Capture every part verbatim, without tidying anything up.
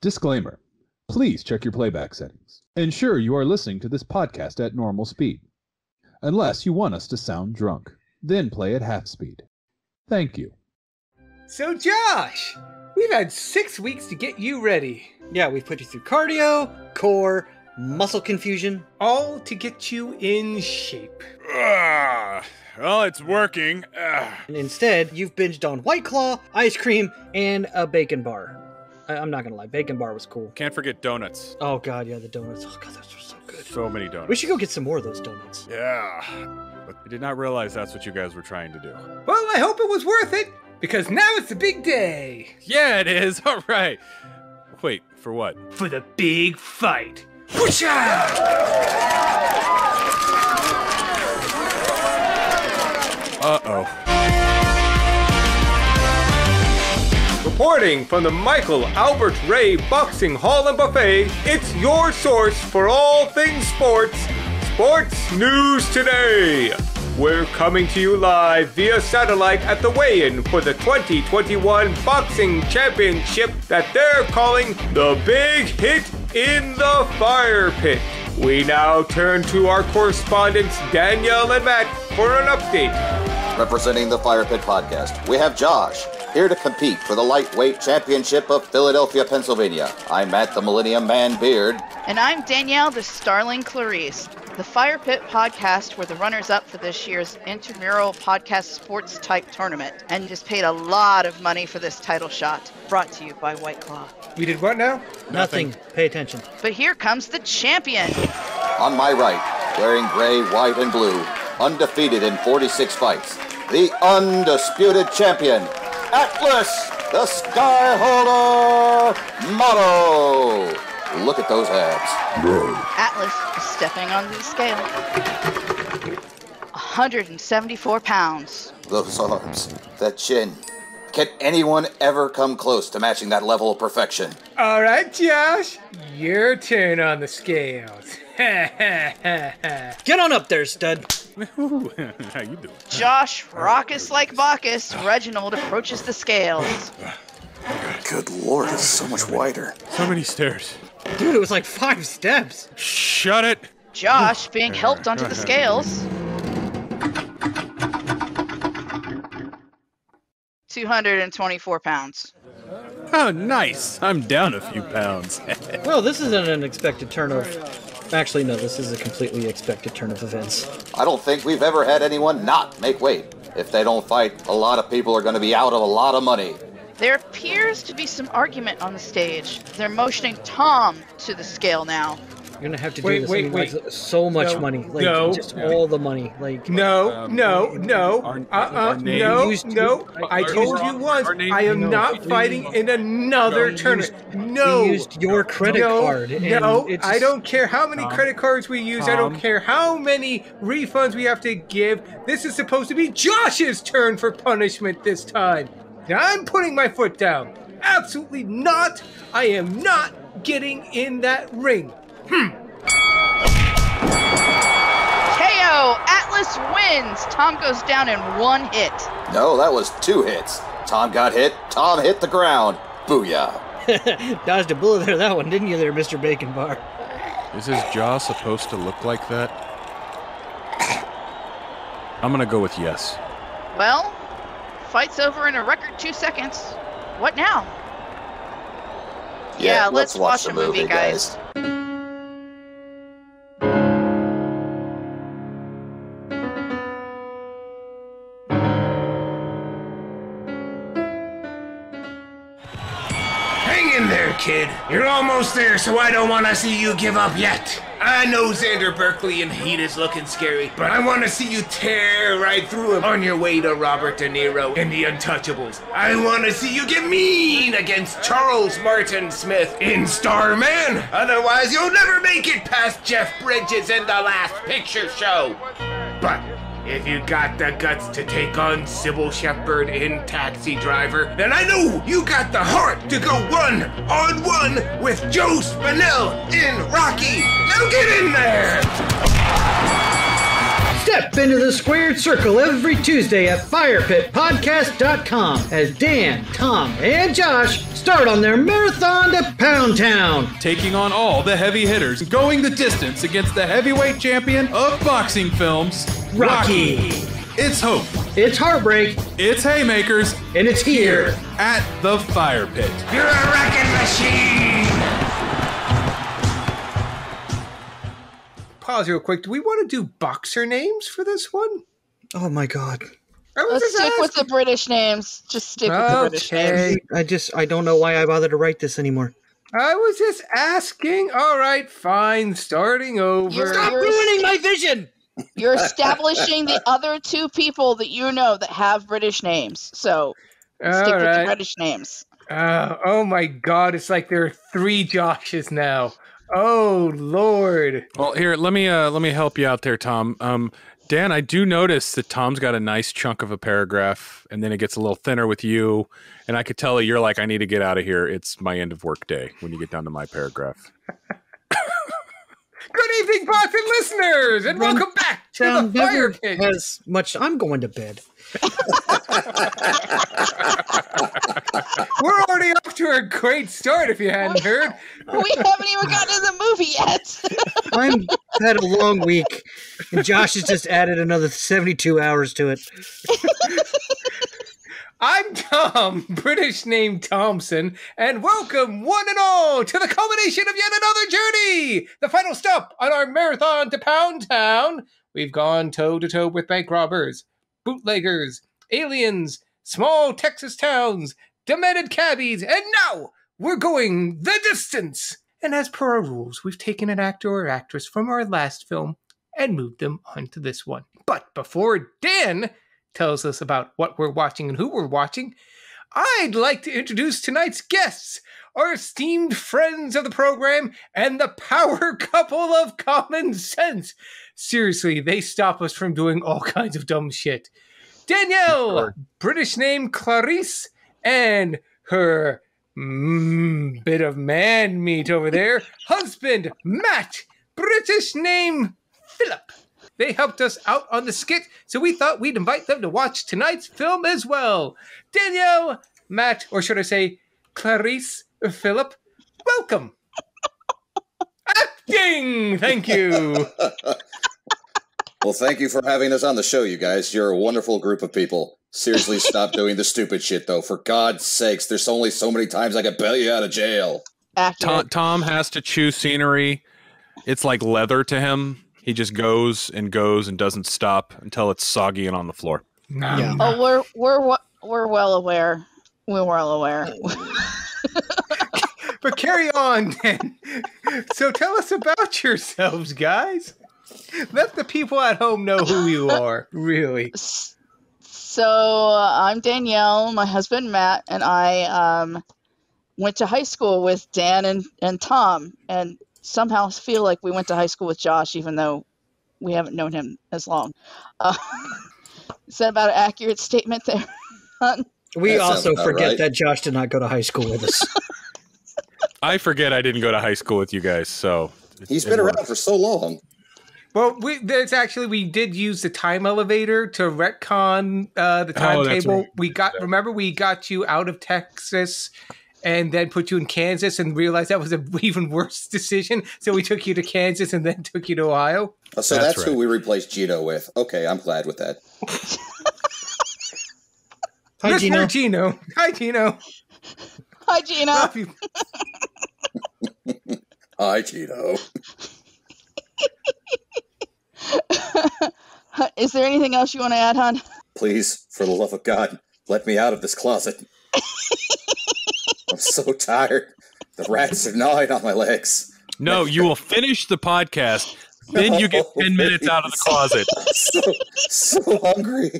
Disclaimer. Please check your playback settings. Ensure you are listening to this podcast at normal speed. Unless you want us to sound drunk. Then play at half speed. Thank you. So Josh, we've had six weeks to get you ready. Yeah, we've put you through cardio, core, muscle confusion, all to get you in shape. Uh, well, it's working. Uh. And instead, you've binged on White Claw, ice cream, and a bacon bar. I I'm not gonna lie, bacon bar was cool. Can't forget donuts. Oh god, yeah, the donuts. Oh god, those were so good. So many donuts. We should go get some more of those donuts. Yeah, but I did not realize that's what you guys were trying to do. Well, I hope it was worth it, because now it's the big day. Yeah, it is. All right. Wait, for what? For the big fight. Uh-oh. Reporting from the Michael Albert Ray Boxing Hall and Buffet, it's your source for all things sports, Sports News Today. We're coming to you live via satellite at the weigh-in for the twenty twenty-one Boxing Championship that they're calling the Big Hit in the Firepit. We now turn to our correspondents Danielle and Matt for an update. Representing the Firepit podcast, we have Josh, here to compete for the lightweight championship of Philadelphia, Pennsylvania. I'm Matt the Millennium Man Beard. And I'm Danielle the Starling Clarice. The Fire Pit podcast were the runners-up for this year's intramural podcast sports-type tournament and just paid a lot of money for this title shot, brought to you by White Claw. We did what now? Nothing. Nothing. Pay attention. But here comes the champion. On my right, wearing gray, white, and blue, undefeated in forty-six fights, the undisputed champion, Atlas, the Skyholder Motto. Look at those abs. Whoa. Atlas is stepping on the scale. one hundred seventy-four pounds. Those arms, that chin. Can anyone ever come close to matching that level of perfection? All right, Josh. Your turn on the scales. Get on up there, stud. How you doing? Josh, raucous like Bacchus, Reginald approaches the scales. Good lord, it's so much wider. So many stairs. Dude, it was like five steps. Shut it. Josh being helped onto the scales. two hundred twenty-four pounds. Oh, nice. I'm down a few pounds. Well, this is an unexpected turn of... Actually, no, this is a completely expected turn of events. I don't think we've ever had anyone not make weight. If they don't fight, a lot of people are going to be out of a lot of money. There appears to be some argument on the stage. They're motioning Tom to the scale now. You're going to have to do wait, this. Wait, I mean, wait, like, so much no, money. Like, no. Just no. all the money. Like No, um, no, no. Our, uh, uh, no, to, no. I told you once, I am no, not fighting no. in another no. tournament. No. We used your credit no, card. And no, it's, I don't care how many um, credit cards we use. Um, I don't care how many refunds we have to give. This is supposed to be Josh's turn for punishment this time. Now I'm putting my foot down. Absolutely not. I am not getting in that ring. Hmm. K O. Atlas wins. Tom goes down in one hit. No, that was two hits. Tom got hit. Tom hit the ground. Booyah. Dodged a bullet there, that one, didn't you there, Mister Bacon Bar? Is his jaw supposed to look like that? I'm going to go with yes. Well... Fight's over in a record two seconds. What now? Yeah, yeah let's, let's watch, watch a movie, movie guys. guys. Hang in there, kid. You're almost there, so I don't want to see you give up yet. I know Xander Berkeley and Heat is looking scary, but I want to see you tear right through him on your way to Robert De Niro and the Untouchables. I want to see you get mean against Charles Martin Smith in Starman. Otherwise, you'll never make it past Jeff Bridges in The Last Picture Show. But if you got the guts to take on Sybil Shepherd in Taxi Driver, then I know you got the heart to go one-on-one with Joe Spinell in Rocky. Now get in there! Step into the squared circle every Tuesday at firepit podcast dot com as Dan, Tom, and Josh start on their marathon to Pound Town. Taking on all the heavy hitters, going the distance against the heavyweight champion of boxing films, Rocky. Rocky. It's hope. It's heartbreak. It's haymakers. And it's here at the Fire Pit. You're a wrecking machine. Pause real quick. Do we want to do boxer names for this one? Oh, my God. Let's stick asking. with the British names. Just stick okay. with the British names. I just, I don't know why I bothered to write this anymore. I was just asking. All right, fine. Starting over. You're, Stop you're ruining my vision. You're establishing the other two people that you know that have British names. So stick All with right. the British names. Uh, oh, my God. It's like there are three Joshes now. Oh, Lord. Well, here, let me uh, let me help you out there, Tom. Um, Dan, I do notice that Tom's got a nice chunk of a paragraph, and then it gets a little thinner with you. And I could tell that you're like, I need to get out of here. It's my end of work day when you get down to my paragraph. Good evening, boxing listeners, and Run welcome back to the Fire Pit. As much, I'm going to bed. We're already off to a great start. If you hadn't we, heard, we haven't even gotten to the movie yet. I'm had a long week, and Josh has just added another seventy-two hours to it. I'm Tom, British name Thompson, and welcome one and all to the culmination of yet another journey, the final stop on our marathon to Pound Town. We've gone toe-to-toe with bank robbers, bootleggers, aliens, small Texas towns, demented cabbies, and now we're going the distance. And as per our rules, we've taken an actor or actress from our last film and moved them onto this one. But before Dan tells us about what we're watching and who we're watching, I'd like to introduce tonight's guests, our esteemed friends of the program and the power couple of common sense. Seriously, they stop us from doing all kinds of dumb shit. Danielle, British name Clarice, and her mm, bit of man meat over there, husband Matt, British name Philip. They helped us out on the skit, so we thought we'd invite them to watch tonight's film as well. Danielle, Matt, or should I say Clarice, Philip, welcome. Acting! Thank you. Well, thank you for having us on the show, you guys. You're a wonderful group of people. Seriously, stop doing the stupid shit, though. For God's sakes, there's only so many times I could bail you out of jail. Tom, Tom has to chew scenery. It's like leather to him. He just goes and goes and doesn't stop until it's soggy and on the floor. Yeah. Oh, we're we're we're well aware. We're well aware. But carry on, then. So tell us about yourselves, guys. Let the people at home know who you are, really. So uh, I'm Danielle, my husband Matt, and I um, went to high school with Dan and, and Tom, and somehow feel like we went to high school with Josh, even though we haven't known him as long. Uh, is that about an accurate statement there? We that also forget right. that Josh did not go to high school with us. I forget I didn't go to high school with you guys, so. He's been around for so long. Well, we, there's actually, we did use the time elevator to retcon uh, the timetable. Oh, right. We got, remember, we got you out of Texas and then put you in Kansas and realized that was an even worse decision. So we took you to Kansas and then took you to Ohio. Oh, so that's, that's right. who we replaced Gino with. Okay, I'm glad with that. Hi, Gino. Gino. Hi, Gino. Hi, Gino. Love you. Hi, Gino. Is there anything else you want to add, hon? Please, for the love of God, let me out of this closet. I'm so tired. The rats are gnawing on my legs. No, you will finish the podcast. Then you get ten minutes out of the closet. So, so hungry.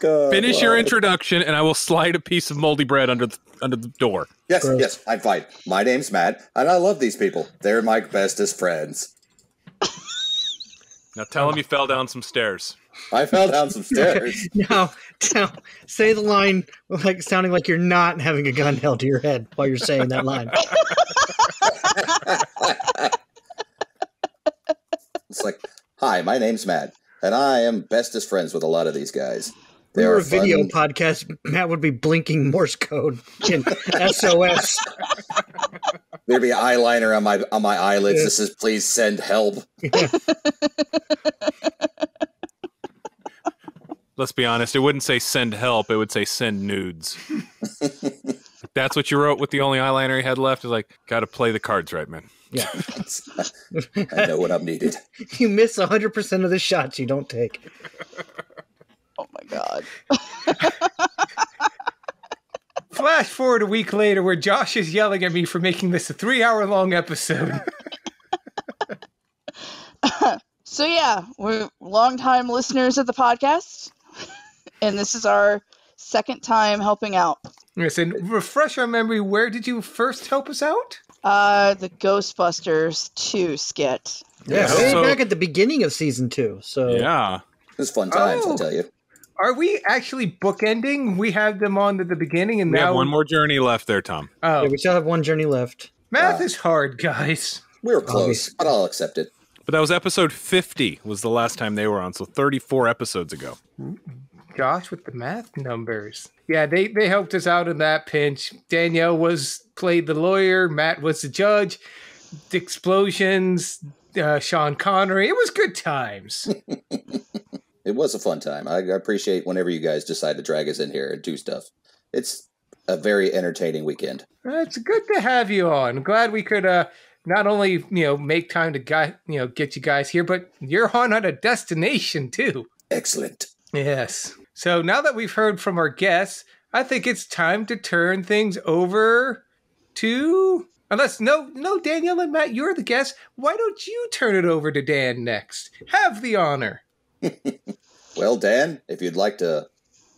God, finish your introduction, and I will slide a piece of moldy bread under the, under the door. Yes, Gross. yes, I'm fine. My name's Matt, and I love these people. They're my bestest friends. Now tell him you fell down some stairs. I fell down some stairs. No, no, say the line like sounding like you're not having a gun held to your head while you're saying that line. It's like, hi, my name's Matt, and I am bestest friends with a lot of these guys. They if we were a video fun. podcast, Matt would be blinking Morse code in S O S. There'd be eyeliner on my on my eyelids. Yeah. This is please send help. Yeah. Let's be honest. It wouldn't say send help. It would say send nudes. That's what you wrote with the only eyeliner he had left. Is like, got to play the cards right, man. Yeah. I know what I'm needed. You miss one hundred percent of the shots you don't take. Oh, my God. Flash forward a week later where Josh is yelling at me for making this a three hour long episode. So, yeah, we're longtime listeners of the podcast, and this is our second time helping out. Yes, and refresh our memory, where did you first help us out? Uh, the Ghostbusters two skit. Yeah, way so, back at the beginning of season two. So yeah, it was fun times, oh, I'll tell you. Are we actually bookending? We had them on at the beginning, and we now have one more journey left there, Tom. Oh, yeah, we still have one journey left. Math wow. is hard, guys. We were close, but I'll accept it. But that was episode fifty was the last time they were on, so thirty-four episodes ago. Josh with the math numbers. Yeah, they, they helped us out in that pinch. Danielle was played the lawyer. Matt was the judge. Explosions. Uh, Sean Connery. It was good times. It was a fun time. I, I appreciate whenever you guys decide to drag us in here and do stuff. It's a very entertaining weekend. It's good to have you on. I'm glad we could... Uh, Not only, you know, make time to guy, you know, get you guys here, but you're on at a destination, too. Excellent. Yes. So now that we've heard from our guests, I think it's time to turn things over to... Unless, no, no, Danielle and Matt, you're the guests. Why don't you turn it over to Dan next? Have the honor. Well, Dan, if you'd like to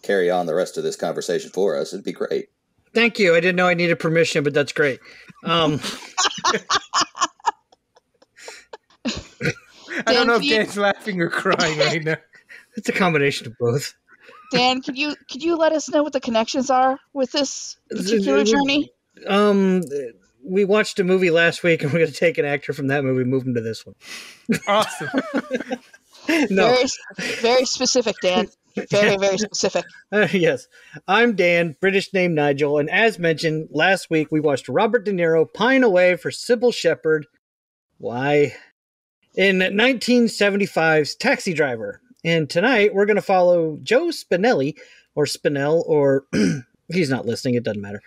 carry on the rest of this conversation for us, it'd be great. Thank you. I didn't know I needed permission, but that's great. Um... I Dan, don't know if Dan's you... laughing or crying right now. It's a combination of both. Dan, could you could you let us know what the connections are with this particular journey? Um, we watched a movie last week, and we're going to take an actor from that movie, move him to this one. Awesome. No. Very, very specific, Dan. Very, very specific. Uh, yes. I'm Dan, British name Nigel, and as mentioned, last week we watched Robert De Niro pine away for Sybil Shepherd. Why? In nineteen seventy-five's Taxi Driver. And tonight we're going to follow Joe Spinelli, or Spinell, or he's not listening, it doesn't matter.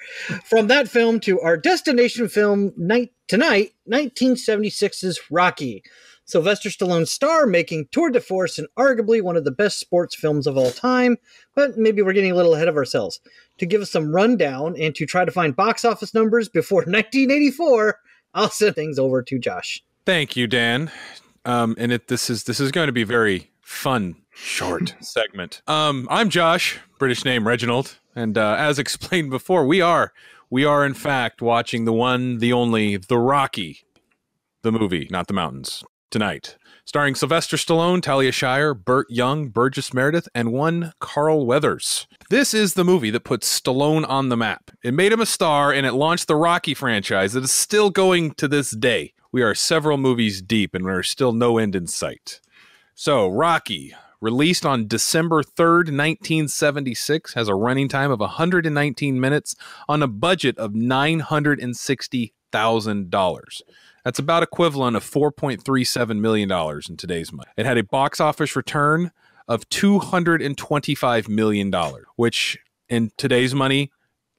From that film to our destination film night tonight, nineteen seventy-six's Rocky. Sylvester Stallone's star making tour de force in arguably one of the best sports films of all time, but maybe we're getting a little ahead of ourselves. To give us some rundown and to try to find box office numbers before nineteen eighty-four, I'll send things over to Josh. Thank you, Dan. Um, and it, this is this is going to be a very fun, short segment. Um, I'm Josh, British name Reginald, and uh, as explained before, we are we are in fact watching the one, the only, the Rocky, the movie, not the mountains. Tonight, starring Sylvester Stallone, Talia Shire, Burt Young, Burgess Meredith, and one Carl Weathers. This is the movie that puts Stallone on the map. It made him a star, and it launched the Rocky franchise that is still going to this day. We are several movies deep, and there is still no end in sight. So, Rocky, released on December third, nineteen seventy-six, has a running time of one hundred nineteen minutes on a budget of nine hundred sixty thousand dollars. That's about equivalent of four point three seven million dollars in today's money. It had a box office return of two hundred twenty-five million dollars, which in today's money,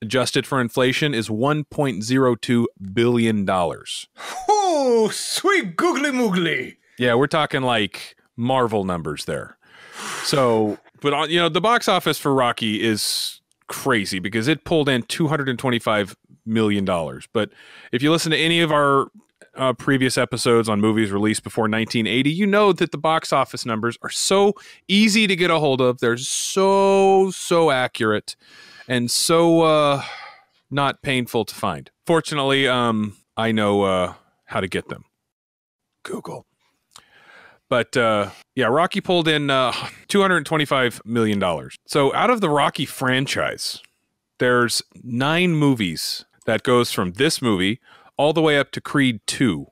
adjusted for inflation, is one point zero two billion dollars. Oh, sweet googly moogly. Yeah, we're talking like Marvel numbers there. So, but you know, the box office for Rocky is crazy because it pulled in two hundred twenty-five million dollars. But if you listen to any of our Uh, previous episodes on movies released before nineteen eighty, you know that the box office numbers are so easy to get a hold of. They're so, so accurate and so uh, not painful to find. Fortunately, um, I know uh, how to get them. Google. But uh, yeah, Rocky pulled in uh, two hundred twenty-five million dollars. So out of the Rocky franchise, there's nine movies that goes from this movie all the way up to Creed two,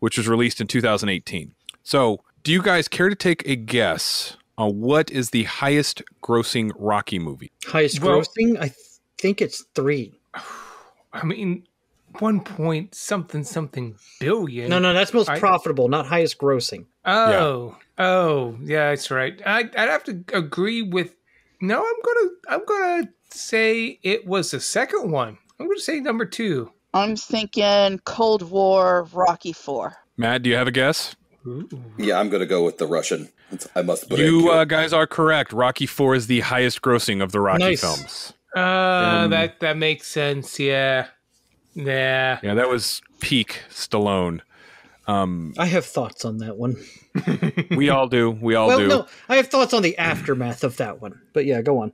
which was released in two thousand eighteen. So do you guys care to take a guess on what is the highest grossing Rocky movie? Highest well, grossing? I th think it's three. I mean, one point something something billion. No, no, that's most I, profitable, not highest grossing. Oh, yeah. oh, yeah, that's right. I, I'd have to agree with. No, I'm gonna, I'm gonna say it was the second one. I'm gonna say number two. I'm thinking Cold War, Rocky Four. Matt, do you have a guess? Ooh. Yeah, I'm gonna go with the Russian. I must. Put you uh, guys are correct. Rocky Four is the highest grossing of the Rocky nice. films. Uh, um, that that makes sense. Yeah, yeah, yeah. That was peak Stallone. Um, I have thoughts on that one. we all do. We all well, do. No, I have thoughts on the aftermath of that one. But yeah, go on.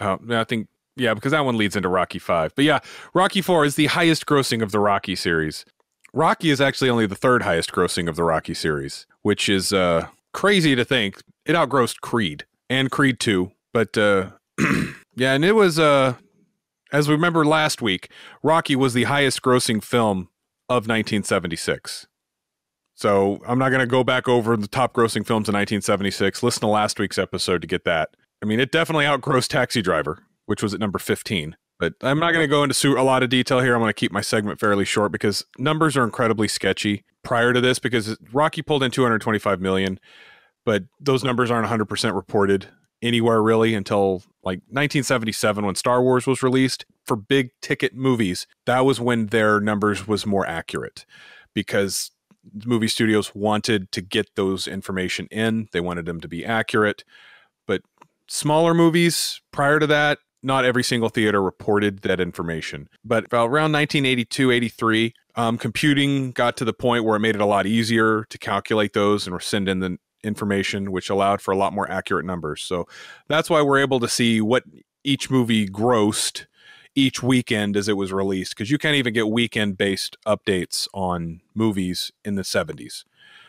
Oh, uh, I think yeah, because that one leads into Rocky Five. But yeah, Rocky Four is the highest grossing of the Rocky series. Rocky is actually only the third highest grossing of the Rocky series, which is uh, crazy to think. It outgrossed Creed and Creed Two, but uh, yeah, and it was uh, as we remember last week, Rocky was the highest grossing film of nineteen seventy-six. So I'm not going to go back over the top grossing films in nineteen seventy-six. Listen to last week's episode to get that. I mean, it definitely outgrossed Taxi Driver, which was at number fifteen. But I'm not going to go into a lot of detail here. I'm going to keep my segment fairly short because numbers are incredibly sketchy prior to this because Rocky pulled in two hundred twenty-five million dollars, but those numbers aren't one hundred percent reported anywhere really until like nineteen seventy-seven when Star Wars was released. For big ticket movies, that was when their numbers was more accurate because movie studios wanted to get those information in. They wanted them to be accurate, but smaller movies prior to that, not every single theater reported that information. But around nineteen eighty-two, eighty-three, um, computing got to the point where it made it a lot easier to calculate those and send in the information, which allowed for a lot more accurate numbers. So that's why we're able to see what each movie grossed each weekend as it was released, because you can't even get weekend-based updates on movies in the seventies.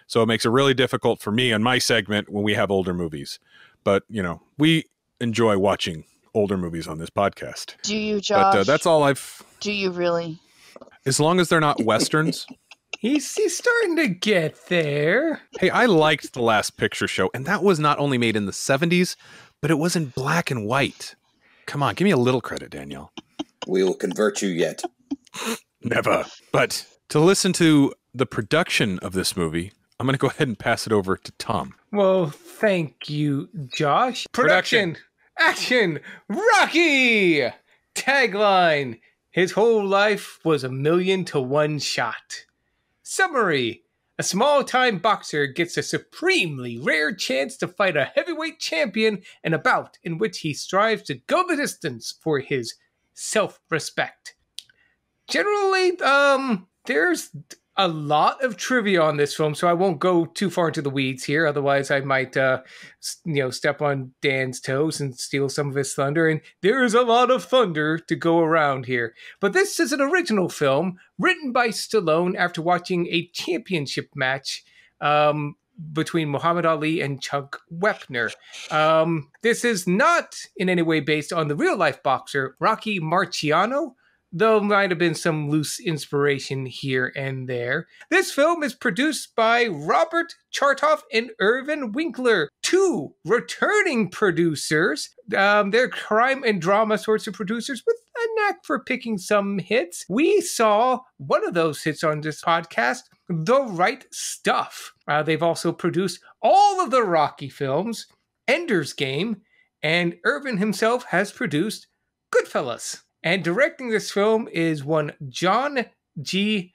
So it makes it really difficult for me on my segment when we have older movies. But, you know, we enjoy watching older movies on this podcast. Do you, Josh? But, uh, that's all I've... Do you really? As long as they're not Westerns. he's, he's starting to get there. Hey, I liked The Last Picture Show, and that was not only made in the seventies, but it was in black and white. Come on, give me a little credit, Danielle. We will convert you yet. Never. But to listen to the production of this movie, I'm going to go ahead and pass it over to Tom. Well, thank you, Josh. Production. Production. Action. Rocky. Tagline. His whole life was a million to one shot. Summary. A small-time boxer gets a supremely rare chance to fight a heavyweight champion in a bout in which he strives to go the distance for his self-respect. Generally, um, there's a lot of trivia on this film, so I won't go too far into the weeds here. Otherwise, I might, uh, you know, step on Dan's toes and steal some of his thunder. And there is a lot of thunder to go around here. But this is an original film written by Stallone after watching a championship match um, between Muhammad Ali and Chuck Wepner. Um, this is not in any way based on the real-life boxer Rocky Marciano, though might have been some loose inspiration here and there. This film is produced by Robert Chartoff and Irwin Winkler, two returning producers. Um, they're crime and drama sorts of producers with a knack for picking some hits. We saw one of those hits on this podcast, The Right Stuff. Uh, they've also produced all of the Rocky films, Ender's Game, and Irwin himself has produced Goodfellas. And directing this film is one John G.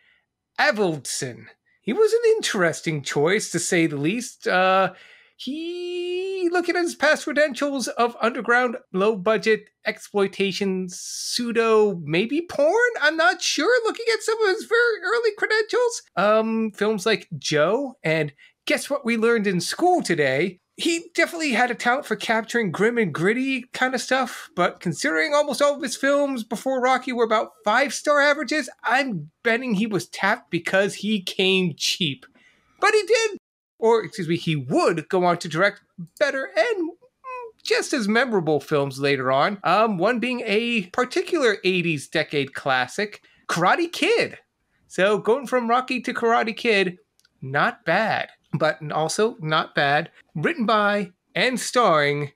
Avildsen. He was an interesting choice, to say the least. Uh, he, looking at his past credentials of underground, low-budget exploitation, pseudo, maybe porn? I'm not sure, looking at some of his very early credentials. Um, films like Joe and Guess What We Learned in School Today. He definitely had a talent for capturing grim and gritty kind of stuff, but considering almost all of his films before Rocky were about five-star averages, I'm betting he was tapped because he came cheap. But he did, or excuse me, he would go on to direct better and just as memorable films later on, um, one being a particular eighties decade classic, Karate Kid. So going from Rocky to Karate Kid, not bad. but also not bad. Written by and starring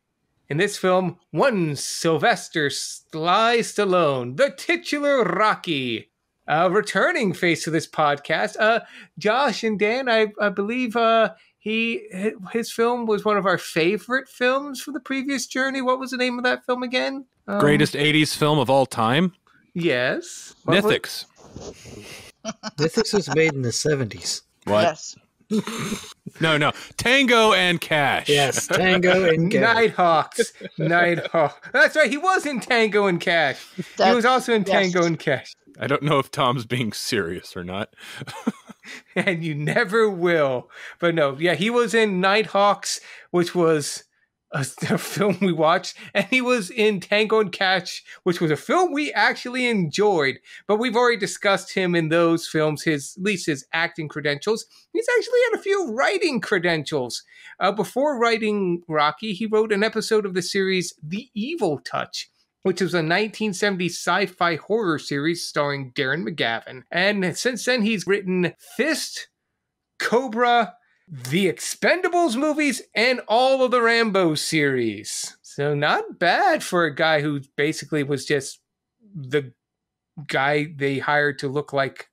in this film, one Sylvester Sly Stallone, the titular Rocky. Uh, returning face to this podcast, uh, Josh and Dan, I, I believe uh, he his film was one of our favorite films for the previous journey. What was the name of that film again? Um, Greatest eighties film of all time? Yes. What Mythics. Mythics was made in the seventies. What? Yes. no, no. Tango and Cash. Yes, Tango and Cash. Nighthawks. Nighthawks. That's right. He was in Tango and Cash. That's, he was also in yes. Tango and Cash. I don't know if Tom's being serious or not. And you never will. But no, yeah, he was in Nighthawks, which was a, a film we watched. And he was in Tango and Cash, which was a film we actually enjoyed. But we've already discussed him in those films, his, at least his acting credentials. He's actually had a few writing credentials. Uh, before writing Rocky, he wrote an episode of the series The Evil Touch, which was a nineteen seventies sci-fi horror series starring Darren McGavin. And since then, he's written Fist, Cobra, The Expendables movies, and all of the Rambo series. So not bad for a guy who basically was just the guy they hired to look like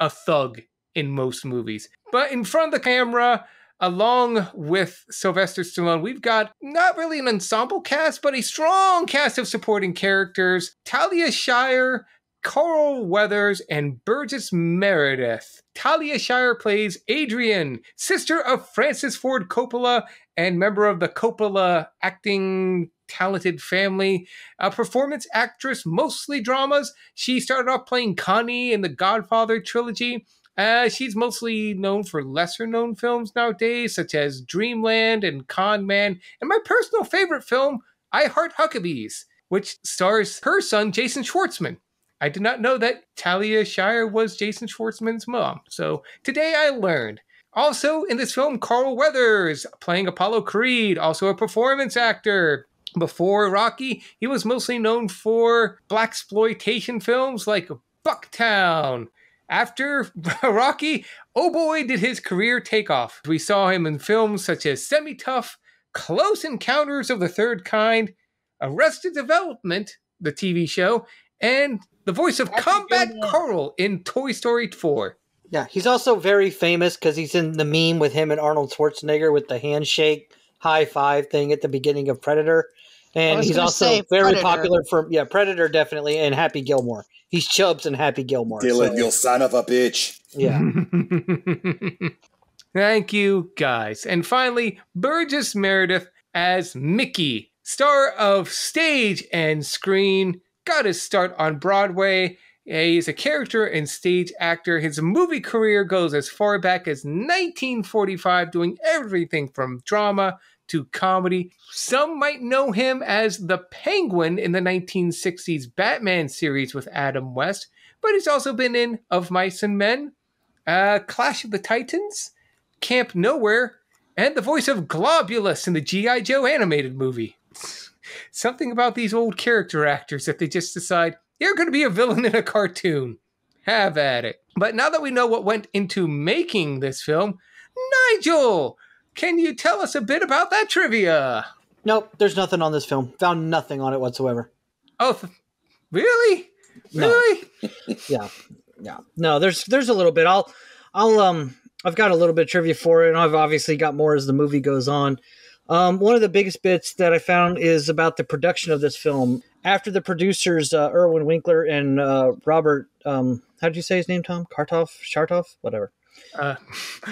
a thug in most movies. But in front of the camera, along with Sylvester Stallone, we've got not really an ensemble cast, but a strong cast of supporting characters. Talia Shire, Carl Weathers, and Burgess Meredith. Talia Shire plays Adrian, sister of Francis Ford Coppola and member of the Coppola acting talented family. A performance actress, mostly dramas. She started off playing Connie in the Godfather trilogy. Uh, she's mostly known for lesser-known films nowadays, such as Dreamland and Con Man, and my personal favorite film, I Heart Huckabees, which stars her son, Jason Schwartzman. I did not know that Talia Shire was Jason Schwartzman's mom, so today I learned. Also in this film, Carl Weathers, playing Apollo Creed, also a performance actor. Before Rocky, he was mostly known for blaxploitation films like Bucktown. After Rocky, oh boy, did his career take off. We saw him in films such as Semi-Tough, Close Encounters of the Third Kind, Arrested Development, the T V show, and the voice of That's Combat Carl in Toy Story four. Yeah, he's also very famous because he's in the meme with him and Arnold Schwarzenegger with the handshake, high five thing at the beginning of Predator. And he's also very popular for, yeah, Predator definitely, and Happy Gilmore. He's Chubbs and Happy Gilmore. Dylan, so. You son of a bitch. Yeah. Thank you, guys. And finally, Burgess Meredith as Mickey, star of stage and screen, got his start on Broadway. He's a character and stage actor. His movie career goes as far back as nineteen forty-five, doing everything from drama to comedy. Some might know him as the Penguin in the nineteen sixties Batman series with Adam West, but he's also been in Of Mice and Men, uh, Clash of the Titans, Camp Nowhere, and the voice of Globulus in the G I Joe animated movie. Something about these old character actors that they just decide, you're going to be a villain in a cartoon. Have at it. But now that we know what went into making this film, Nigel, can you tell us a bit about that trivia? Nope, there's nothing on this film. Found nothing on it whatsoever. Oh, really? Really? No. yeah, yeah. No, there's there's a little bit. I'll, I'll um, I've got a little bit of trivia for it, and I've obviously got more as the movie goes on. Um, one of the biggest bits that I found is about the production of this film. After the producers, uh, Irwin Winkler and uh, Robert, um, how did you say his name, Tom? Chartoff, Chartoff, whatever. Uh,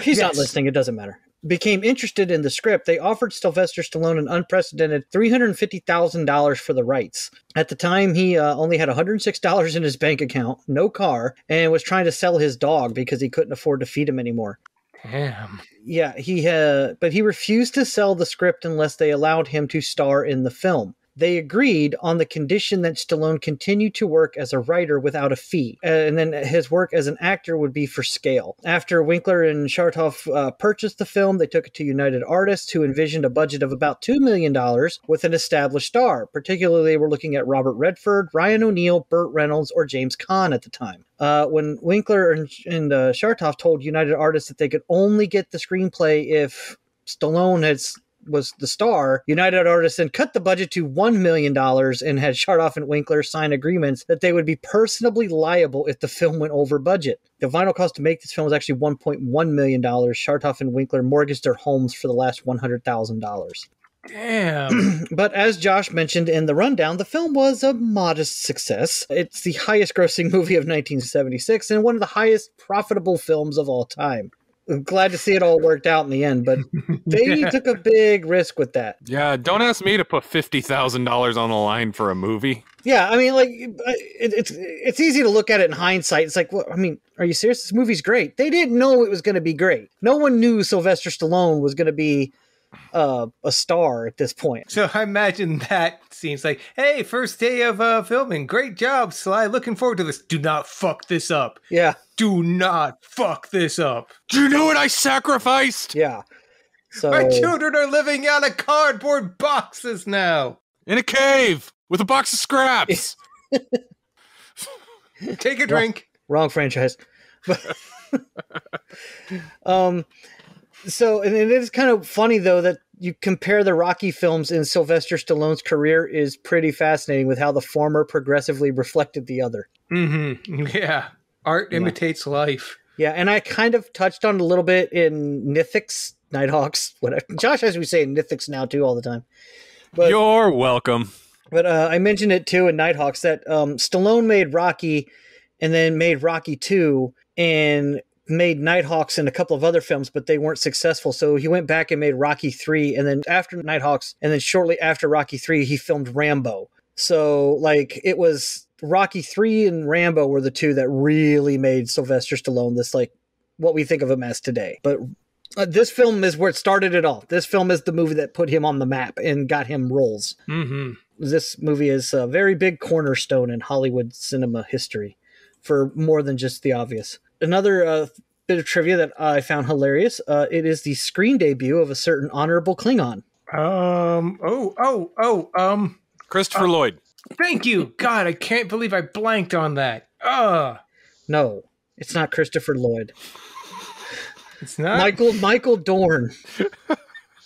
He's yes. not listening. It doesn't matter. Became interested in the script, they offered Sylvester Stallone an unprecedented three hundred fifty thousand dollars for the rights. At the time, he uh, only had one hundred six dollars in his bank account, no car, and was trying to sell his dog because he couldn't afford to feed him anymore. Damn. Yeah, he uh, but he refused to sell the script unless they allowed him to star in the film. They agreed on the condition that Stallone continue to work as a writer without a fee, and then his work as an actor would be for scale. After Winkler and Chartoff uh, purchased the film, they took it to United Artists, who envisioned a budget of about two million dollars with an established star. Particularly, they were looking at Robert Redford, Ryan O'Neal, Burt Reynolds, or James Caan at the time. Uh, when Winkler and, and uh, Chartoff told United Artists that they could only get the screenplay if Stallone had... was the star, United Artists then cut the budget to one million dollars and had Chartoff and Winkler sign agreements that they would be personally liable if the film went over budget. The final cost to make this film was actually one point one million dollars. Chartoff and Winkler mortgaged their homes for the last one hundred thousand dollars. Damn. But as Josh mentioned in the rundown, the film was a modest success. It's the highest grossing movie of nineteen seventy-six and one of the highest profitable films of all time. I'm glad to see it all worked out in the end, but they yeah. took a big risk with that. Yeah, don't ask me to put fifty thousand dollars on the line for a movie. Yeah, I mean, like, it, it's it's easy to look at it in hindsight. It's like, well, I mean, are you serious? This movie's great. They didn't know it was going to be great. No one knew Sylvester Stallone was going to be uh, a star at this point. So I imagine that seems like, hey, first day of uh, filming. Great job, Sly. Looking forward to this. Do not fuck this up. Yeah. Do not fuck this up. Do you know what I sacrificed? Yeah. So... my children are living out of cardboard boxes now. In a cave with a box of scraps. Take a drink. Wrong, wrong franchise. um, so, and it is kind of funny, though, that you compare the Rocky films and Sylvester Stallone's career is pretty fascinating with how the former progressively reflected the other. Mm-hmm. Yeah. Art imitates yeah. life. Yeah, and I kind of touched on it a little bit in Nithix, Nighthawks, whatever. Josh, as we say, Nithix now, too, all the time. But, you're welcome. But uh, I mentioned it, too, in Nighthawks, that um, Stallone made Rocky and then made Rocky two and made Nighthawks and a couple of other films, but they weren't successful. So he went back and made Rocky three, and then after Nighthawks, and then shortly after Rocky three, he filmed Rambo. So, like, it was... Rocky three and Rambo were the two that really made Sylvester Stallone this, like, what we think of him as today. But uh, this film is where it started it all. This film is the movie that put him on the map and got him roles. Mm-hmm. This movie is a very big cornerstone in Hollywood cinema history for more than just the obvious. Another uh, bit of trivia that I found hilarious, uh, it is the screen debut of a certain honorable Klingon. Um. Oh, oh, oh. Um. Christopher uh, Lloyd. Thank you. God, I can't believe I blanked on that. Ugh. No, it's not Christopher Lloyd. It's not? Michael Michael Dorn.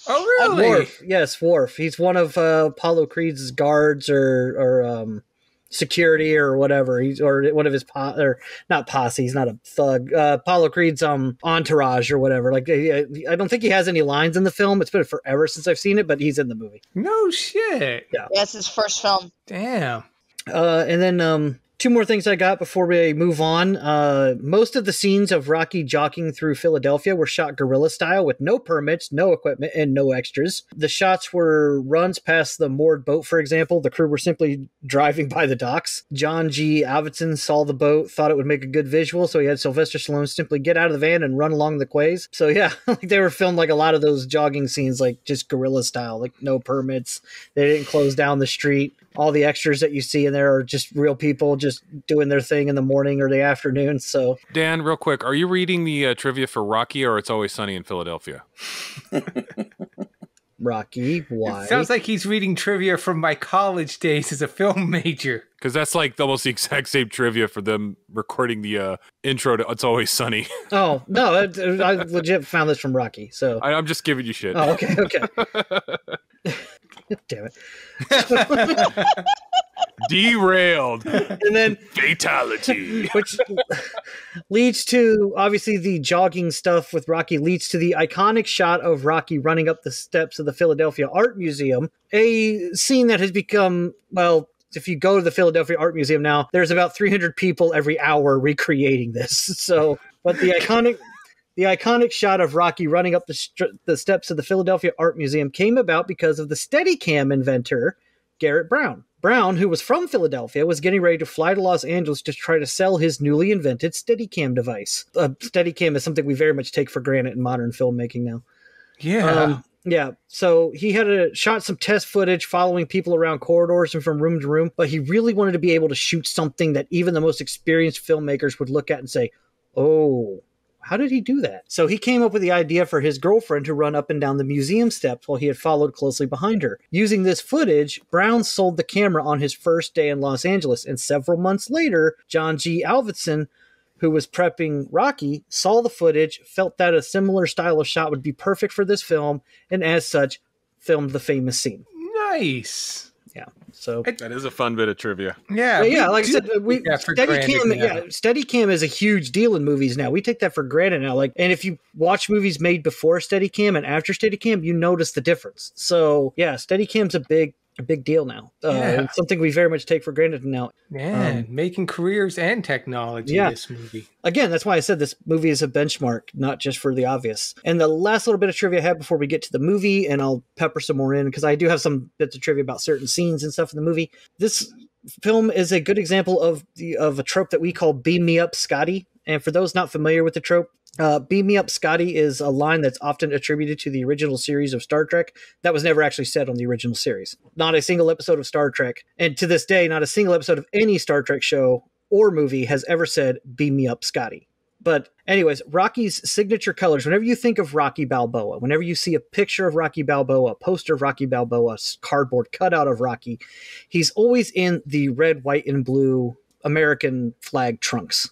Oh, really? Uh, Worf. Yes, Worf. He's one of uh, Apollo Creed's guards or or um, security or whatever. He's or one of his po- or not posse. He's not a thug. Uh, Apollo Creed's um entourage or whatever. Like I, I don't think he has any lines in the film. It's been forever since I've seen it, but he's in the movie. No shit. Yeah, that's his first film. Damn. Uh, and then um, two more things I got before we move on. Uh, most of the scenes of Rocky jogging through Philadelphia were shot guerrilla style with no permits, no equipment, and no extras. The shots were runs past the moored boat, for example. The crew were simply driving by the docks. John G. Avildsen saw the boat, thought it would make a good visual, so he had Sylvester Stallone simply get out of the van and run along the quays. So yeah, like they were filmed like a lot of those jogging scenes, like just guerrilla style, like no permits. They didn't close down the street. All the extras that you see in there are just real people just doing their thing in the morning or the afternoon. So, Dan, real quick, are you reading the uh, trivia for Rocky or It's Always Sunny in Philadelphia? Rocky, why? It sounds like he's reading trivia from my college days as a film major. Because that's like almost the exact same trivia for them recording the uh, intro to It's Always Sunny. Oh, no, I, I legit found this from Rocky. So I, I'm just giving you shit. Oh, okay, okay. Damn it. Derailed. And then fatality. Which leads to, obviously, the jogging stuff with Rocky leads to the iconic shot of Rocky running up the steps of the Philadelphia Art Museum, a scene that has become, well, if you go to the Philadelphia Art Museum now, there's about three hundred people every hour recreating this. So, but the iconic... The iconic shot of Rocky running up the, st- the steps of the Philadelphia Art Museum came about because of the Steadicam inventor, Garrett Brown. Brown, who was from Philadelphia, was getting ready to fly to Los Angeles to try to sell his newly invented Steadicam device. Uh, Steadicam is something we very much take for granted in modern filmmaking now. Yeah. Um, Yeah, so he had a, shot some test footage following people around corridors and from room to room, but he really wanted to be able to shoot something that even the most experienced filmmakers would look at and say, oh, how did he do that? So he came up with the idea for his girlfriend to run up and down the museum steps while he had followed closely behind her. Using this footage, Brown sold the camera on his first day in Los Angeles, and several months later, John G. Avildsen, who was prepping Rocky, saw the footage, felt that a similar style of shot would be perfect for this film, and as such, filmed the famous scene. Nice. Yeah. So I, that is a fun bit of trivia. Yeah. Yeah. Like I said, we Steadicam, yeah, Steadicam is a huge deal in movies now. We take that for granted now. Like, and if you watch movies made before Steadicam and after Steadicam, you notice the difference. So yeah, Steadicam's a big a big deal now. Uh, yeah. Something we very much take for granted now. Yeah, um, making careers and technology yeah. this movie. Again, that's why I said this movie is a benchmark, not just for the obvious. And the last little bit of trivia I have before we get to the movie, and I'll pepper some more in, because I do have some bits of trivia about certain scenes and stuff in the movie. This film is a good example of the of a trope that we call "Beam Me Up, Scotty." And for those not familiar with the trope, Uh, "Beam me up, Scotty" is a line that's often attributed to the original series of Star Trek that was never actually said on the original series. Not a single episode of Star Trek, and to this day, not a single episode of any Star Trek show or movie has ever said "Beam me up, Scotty." But anyways, Rocky's signature colors, whenever you think of Rocky Balboa, whenever you see a picture of Rocky Balboa, a poster of Rocky Balboa, cardboard cutout of Rocky, he's always in the red, white, and blue American flag trunks.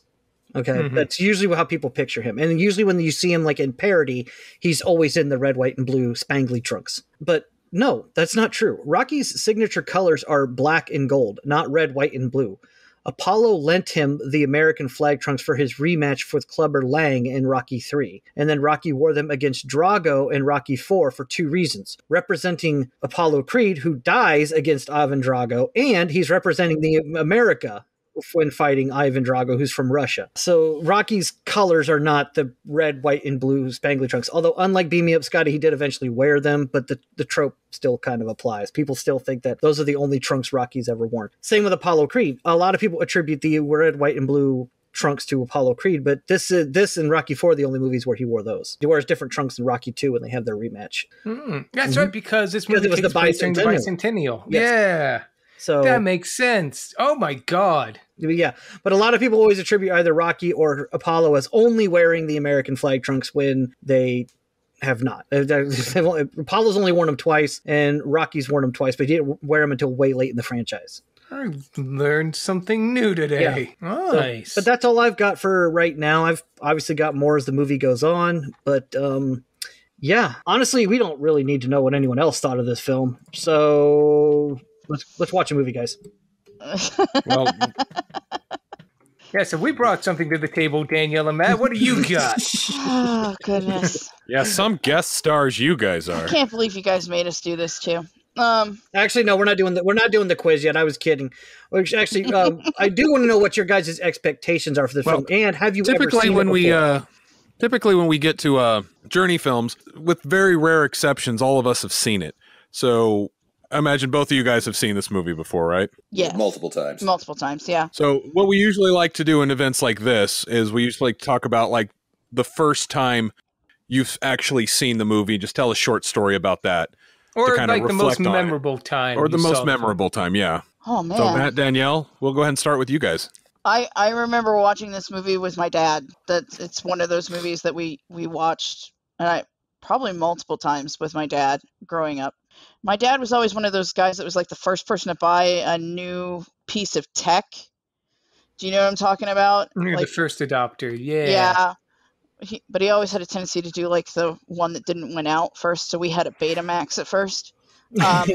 Okay, mm-hmm. That's usually how people picture him. And usually when you see him like in parody, he's always in the red, white, and blue spangly trunks. But no, that's not true. Rocky's signature colors are black and gold, not red, white, and blue. Apollo lent him the American flag trunks for his rematch with Clubber Lang in Rocky three. And then Rocky wore them against Drago in Rocky four for two reasons. Representing Apollo Creed, who dies against Ivan Drago, and he's representing the America when fighting Ivan Drago, who's from Russia. So Rocky's colors are not the red, white, and blue spangly trunks. Although, unlike Beam Me Up, Scotty, he did eventually wear them, but the, the trope still kind of applies. People still think that those are the only trunks Rocky's ever worn. Same with Apollo Creed. A lot of people attribute the red, white, and blue trunks to Apollo Creed, but this is this and Rocky four are the only movies where he wore those. He wears different trunks in Rocky two when they have their rematch. Mm, that's mm-hmm. right, because this movie because it was the bicentennial. the bicentennial. Yes. Yeah. So that makes sense. Oh my God. Yeah. But a lot of people always attribute either Rocky or Apollo as only wearing the American flag trunks when they have not. Apollo's only worn them twice and Rocky's worn them twice, but he didn't wear them until way late in the franchise. I learned something new today. Yeah. Nice. So, but that's all I've got for right now. I've obviously got more as the movie goes on, but, um, yeah, honestly, we don't really need to know what anyone else thought of this film. So Let's, let's watch a movie, guys. Well, yeah, so we brought something to the table, Danielle and Matt. What do you got? Oh, goodness. Yeah, some guest stars you guys are. I can't believe you guys made us do this, too. Um, Actually, no, we're not doing the, we're not doing the quiz yet. I was kidding. Actually, um, I do want to know what your guys' expectations are for this well, film. And have you ever seen when it we, uh Typically when we get to uh, Journey films, with very rare exceptions, all of us have seen it. So I imagine both of you guys have seen this movie before, right? Yeah. Multiple times. Multiple times, yeah. So what we usually like to do in events like this is we usually like to talk about like the first time you've actually seen the movie. Just tell a short story about that. Or like the most memorable time. Or the most memorable time, yeah. Oh, man. So Matt, Danielle, we'll go ahead and start with you guys. I, I remember watching this movie with my dad. That it's one of those movies that we, we watched and I probably multiple times with my dad growing up. My dad was always one of those guys that was like the first person to buy a new piece of tech. Do you know what I'm talking about? You're like, the first adopter, yeah. Yeah, he, but he always had a tendency to do like the one that didn't win out first, so we had a Betamax at first. Um,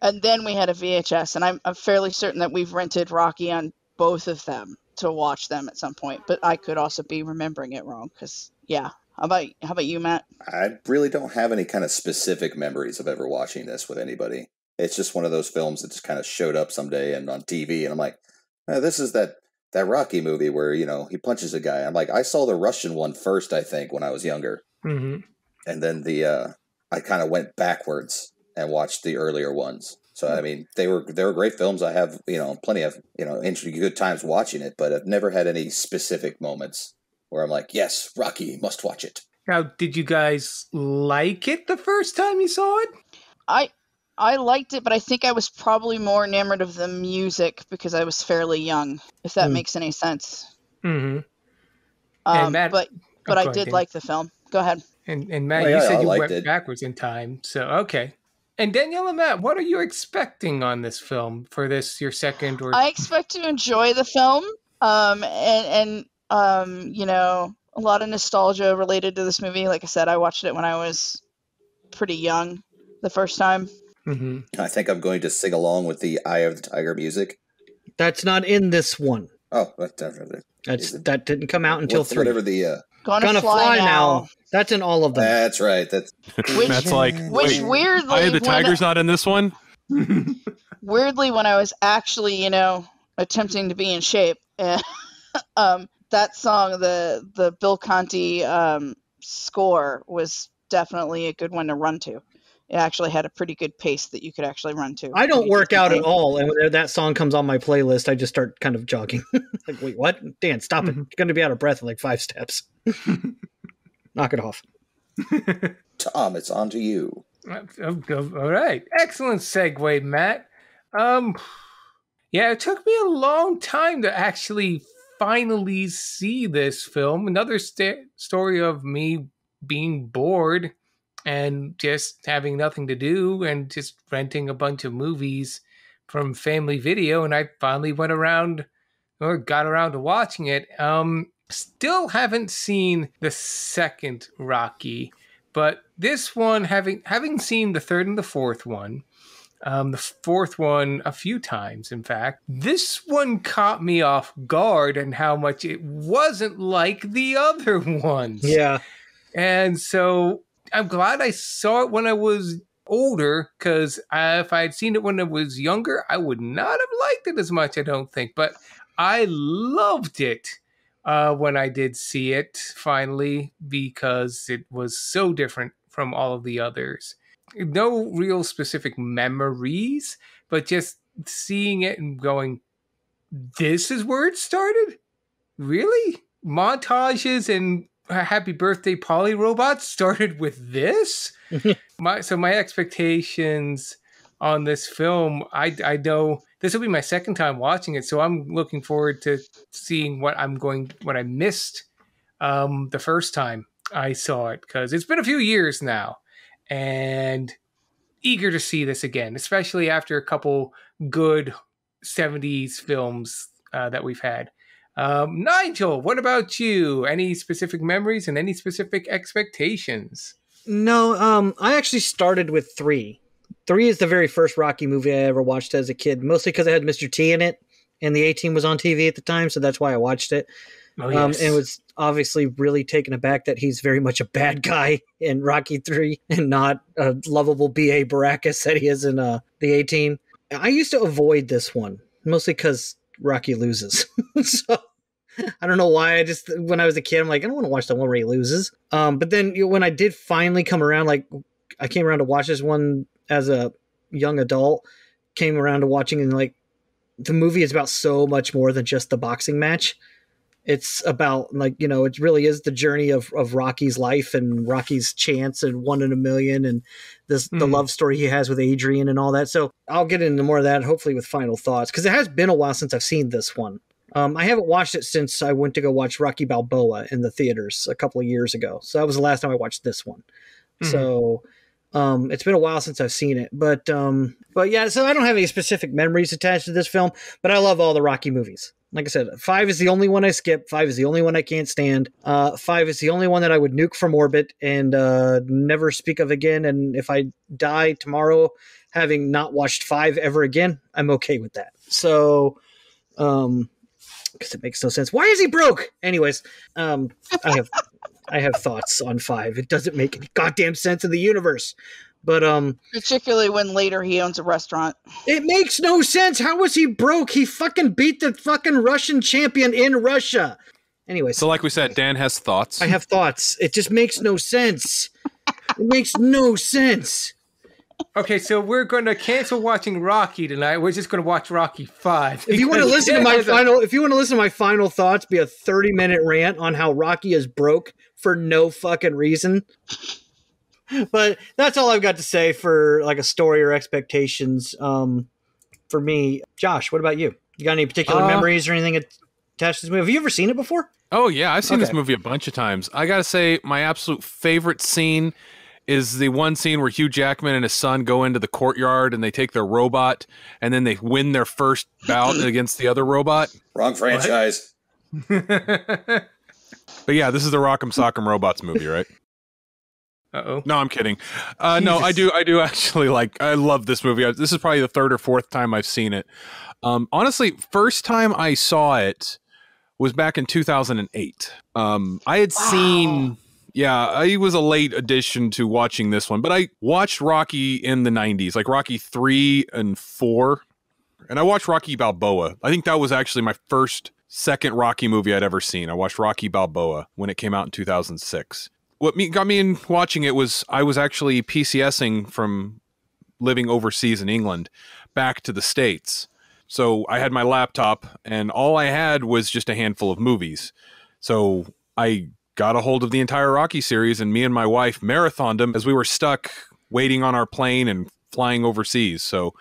and then we had a V H S, and I'm, I'm fairly certain that we've rented Rocky on both of them to watch them at some point, but I could also be remembering it wrong because, yeah. How about, how about you, Matt? I really don't have any kind of specific memories of ever watching this with anybody. It's just one of those films that just kind of showed up someday and on T V, and I'm like, oh, this is that, that Rocky movie where, you know, he punches a guy. I'm like, I saw the Russian one first, I think, when I was younger. Mm-hmm. And then the uh, I kind of went backwards and watched the earlier ones. So, I mean, they were they were great films. I have, you know, plenty of, you know, interesting good times watching it, but I've never had any specific moments where I'm like, yes, Rocky, must watch it. Now, did you guys like it the first time you saw it? I I liked it, but I think I was probably more enamored of the music because I was fairly young, if that mm. makes any sense. Mm-hmm. Um, Matt, but but I did Dan. like the film. Go ahead. And, and Matt, oh, yeah, you said I you went it. backwards in time, so okay. And Danielle and Matt, what are you expecting on this film for this, your second? Or I expect to enjoy the film, um, and, and um, you know, a lot of nostalgia related to this movie. Like I said, I watched it when I was pretty young the first time. Mm-hmm. I think I'm going to sing along with the Eye of the Tiger music. That's not in this one. Oh, that's definitely. That's that didn't come out until what, three. Whatever the. Uh, Gonna, Gonna fly, fly now. now. That's in all of them. That's right. That's which, Matt's like, which weirdly, Eye of the Tiger's not in this one. Weirdly, when I was actually, you know, attempting to be in shape, and, um, that song, the the Bill Conti um, score, was definitely a good one to run to. It actually had a pretty good pace that you could actually run to. I don't work out at all, and when that song comes on my playlist, I just start kind of jogging. Like, wait, what? Dan, stop mm-hmm. it. You're going to be out of breath in like five steps. Knock it off. Tom, it's on to you. All right. Excellent segue, Matt. Um, yeah, it took me a long time to actually finally see this film. Another st- story of me being bored and just having nothing to do and just renting a bunch of movies from Family Video. And I finally went around or got around to watching it. Um, still haven't seen the second Rocky, but this one, having having seen the third and the fourth one, um, the fourth one a few times, in fact, this one caught me off guard and how much it wasn't like the other ones. Yeah. And so I'm glad I saw it when I was older, because if I had seen it when I was younger, I would not have liked it as much, I don't think. But I loved it uh, when I did see it, finally, because it was so different from all of the others. No real specific memories, but just seeing it and going, this is where it started? Really? Montages and Happy Birthday Polly Robot started with this? my so my expectations on this film, I, I know this will be my second time watching it, so I'm looking forward to seeing what I'm going what I missed um, the first time I saw it, because it's been a few years now, and eager to see this again, especially after a couple good seventies films uh, that we've had. Um, Nigel, what about you? Any specific memories and any specific expectations? No, um, I actually started with three. Three is the very first Rocky movie I ever watched as a kid, mostly because I had Mister T in it, and the A-Team was on T V at the time, so that's why I watched it. Oh, yes. Um, and was obviously really taken aback that he's very much a bad guy in Rocky three and not a lovable B A Baracus that he is in uh, the A-Team. I used to avoid this one, mostly because Rocky loses. So I don't know why. I just, when I was a kid, I'm like, I don't want to watch the one where he loses. Um, but then you know, when I did finally come around, like I came around to watch this one as a young adult, came around to watching, and like the movie is about so much more than just the boxing match. It's about like, you know, it really is the journey of, of Rocky's life and Rocky's chance and one in a million and this mm. the love story he has with Adrian and all that. So I'll get into more of that hopefully with final thoughts, because it has been a while since I've seen this one. Um, I haven't watched it since I went to go watch Rocky Balboa in the theaters a couple of years ago. So that was the last time I watched this one. Mm-hmm. So um, it's been a while since I've seen it. But um, but yeah, so I don't have any specific memories attached to this film, but I love all the Rocky movies. Like I said, five is the only one I skip. Five is the only one I can't stand. Uh, five is the only one that I would nuke from orbit and uh, never speak of again. And if I die tomorrow having not watched five ever again, I'm okay with that. So, um, because it makes no sense. Why is he broke? Anyways, um, I have I have thoughts on five. It doesn't make any goddamn sense in the universe. But um, particularly when later he owns a restaurant. It makes no sense. How was he broke? He fucking beat the fucking Russian champion in Russia. Anyway. So like we said, Dan has thoughts. I have thoughts. It just makes no sense. It makes no sense. Okay, so we're going to cancel watching Rocky tonight. We're just going to watch Rocky five. If you want to listen to my final, if you want to listen to my final thoughts, be a thirty-minute rant on how Rocky is broke for no fucking reason. But that's all I've got to say for like a story or expectations. Um, for me, Josh, what about you? You got any particular uh, memories or anything attached to this movie? Have you ever seen it before? Oh yeah, I've seen okay. this movie a bunch of times. I gotta say, my absolute favorite scene is the one scene where Hugh Jackman and his son go into the courtyard and they take their robot and then they win their first bout against the other robot. Wrong franchise. But yeah, this is the Rock'em Sock'em Robots movie, right? Uh-oh. No, I'm kidding. Uh, no, I do. I do actually like, I love this movie. I, this is probably the third or fourth time I've seen it. Um, honestly, first time I saw it was back in two thousand eight. Um, I had wow. seen... Yeah, I was a late addition to watching this one, but I watched Rocky in the nineties, like Rocky three and four, and I watched Rocky Balboa. I think that was actually my first, second Rocky movie I'd ever seen. I watched Rocky Balboa when it came out in two thousand six. What me, got me in watching it was I was actually PCSing from living overseas in England back to the States. So I had my laptop, and all I had was just a handful of movies. So I... got a hold of the entire Rocky series, and me and my wife marathoned them as we were stuck waiting on our plane and flying overseas. So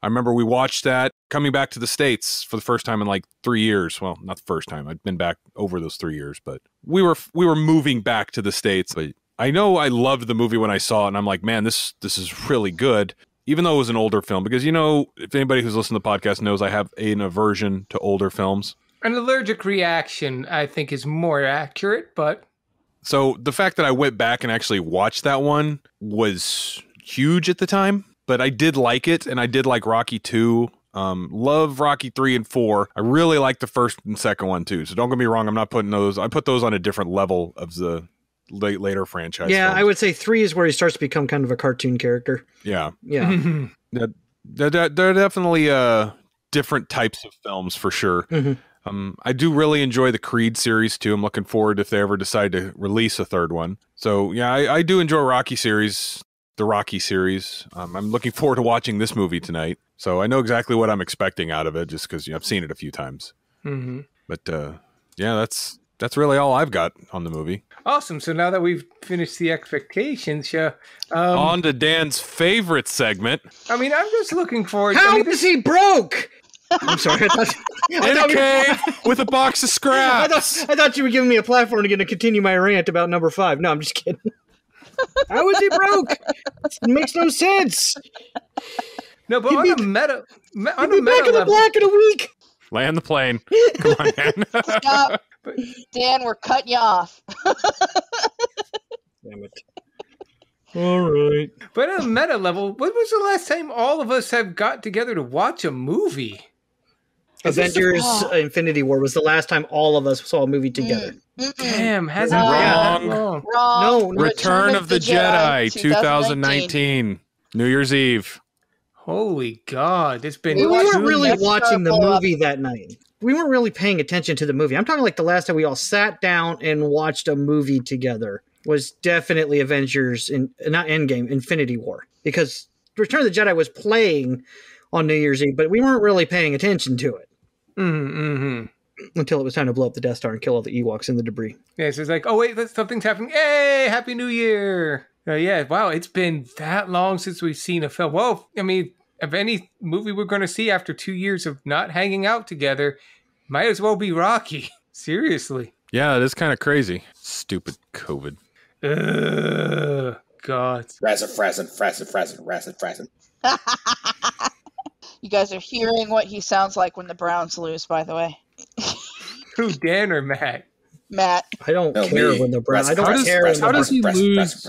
I remember we watched that coming back to the States for the first time in like three years. Well, not the first time. I'd been back over those three years, but we were we were moving back to the States. But I know I loved the movie when I saw it, and I'm like, man, this this is really good. Even though it was an older film, because you know, if anybody who's listened to the podcast knows, I have an aversion to older films. An allergic reaction, I think, is more accurate, but... So the fact that I went back and actually watched that one was huge at the time, but I did like it, and I did like Rocky two. Um, love Rocky three and four. I really like the first and second one, too, so don't get me wrong, I'm not putting those... I put those on a different level of the late, later franchise. Yeah, films. I would say three is where he starts to become kind of a cartoon character. Yeah. Yeah. they're, they're, they're definitely uh, different types of films, for sure. Mm-hmm. Um, I do really enjoy the Creed series, too. I'm looking forward if they ever decide to release a third one. So, yeah, I, I do enjoy Rocky series, the Rocky series. Um, I'm looking forward to watching this movie tonight. So I know exactly what I'm expecting out of it just because you know, I've seen it a few times. Mm-hmm. But, uh, yeah, that's that's really all I've got on the movie. Awesome. So now that we've finished the expectations, uh, um, on to Dan's favorite segment. I mean, I'm just looking forward to... How I mean, is this he broke? I'm sorry. I thought, I thought, in a cave with a box of scraps. I thought, I thought you were giving me a platform to continue my rant about number five. No, I'm just kidding. How is he broke? It makes no sense. No, but he'd on be, a meta, me, on he'd a be meta back in the black in a week. Land the plane. Come on, Dan. Stop, Dan. We're cutting you off. Damn it. All right. But on a meta level, when was the last time all of us have got together to watch a movie? Avengers oh. Infinity War was the last time all of us saw a movie together. Mm-mm. Damn, hasn't wrong. Wrong. wrong. No, Return, Return of the, the Jedi, Jedi twenty nineteen. New Year's Eve. Holy God, it's been... We weren't really watching the movie that night. We weren't really paying attention to the movie. I'm talking like the last time we all sat down and watched a movie together was definitely Avengers, in, not Endgame, Infinity War. Because Return of the Jedi was playing on New Year's Eve, but we weren't really paying attention to it. Mm-hmm. Until it was time to blow up the Death Star and kill all the Ewoks and the debris. Yeah, so it's like, oh wait, something's happening. Hey, Happy New Year! Uh, yeah, wow, it's been that long since we've seen a film. Well, I mean, if any movie we're going to see after two years of not hanging out together, might as well be Rocky. Seriously. Yeah, it is kind of crazy. Stupid COVID. Ugh, God. Razzin', frazzin', frazzin', frazzin', razzin', frazzin'. You guys are hearing what he sounds like when the Browns lose, by the way. Who, Dan or Matt? Matt. I don't no, care me. when the Browns... I don't how does, care how does he lose...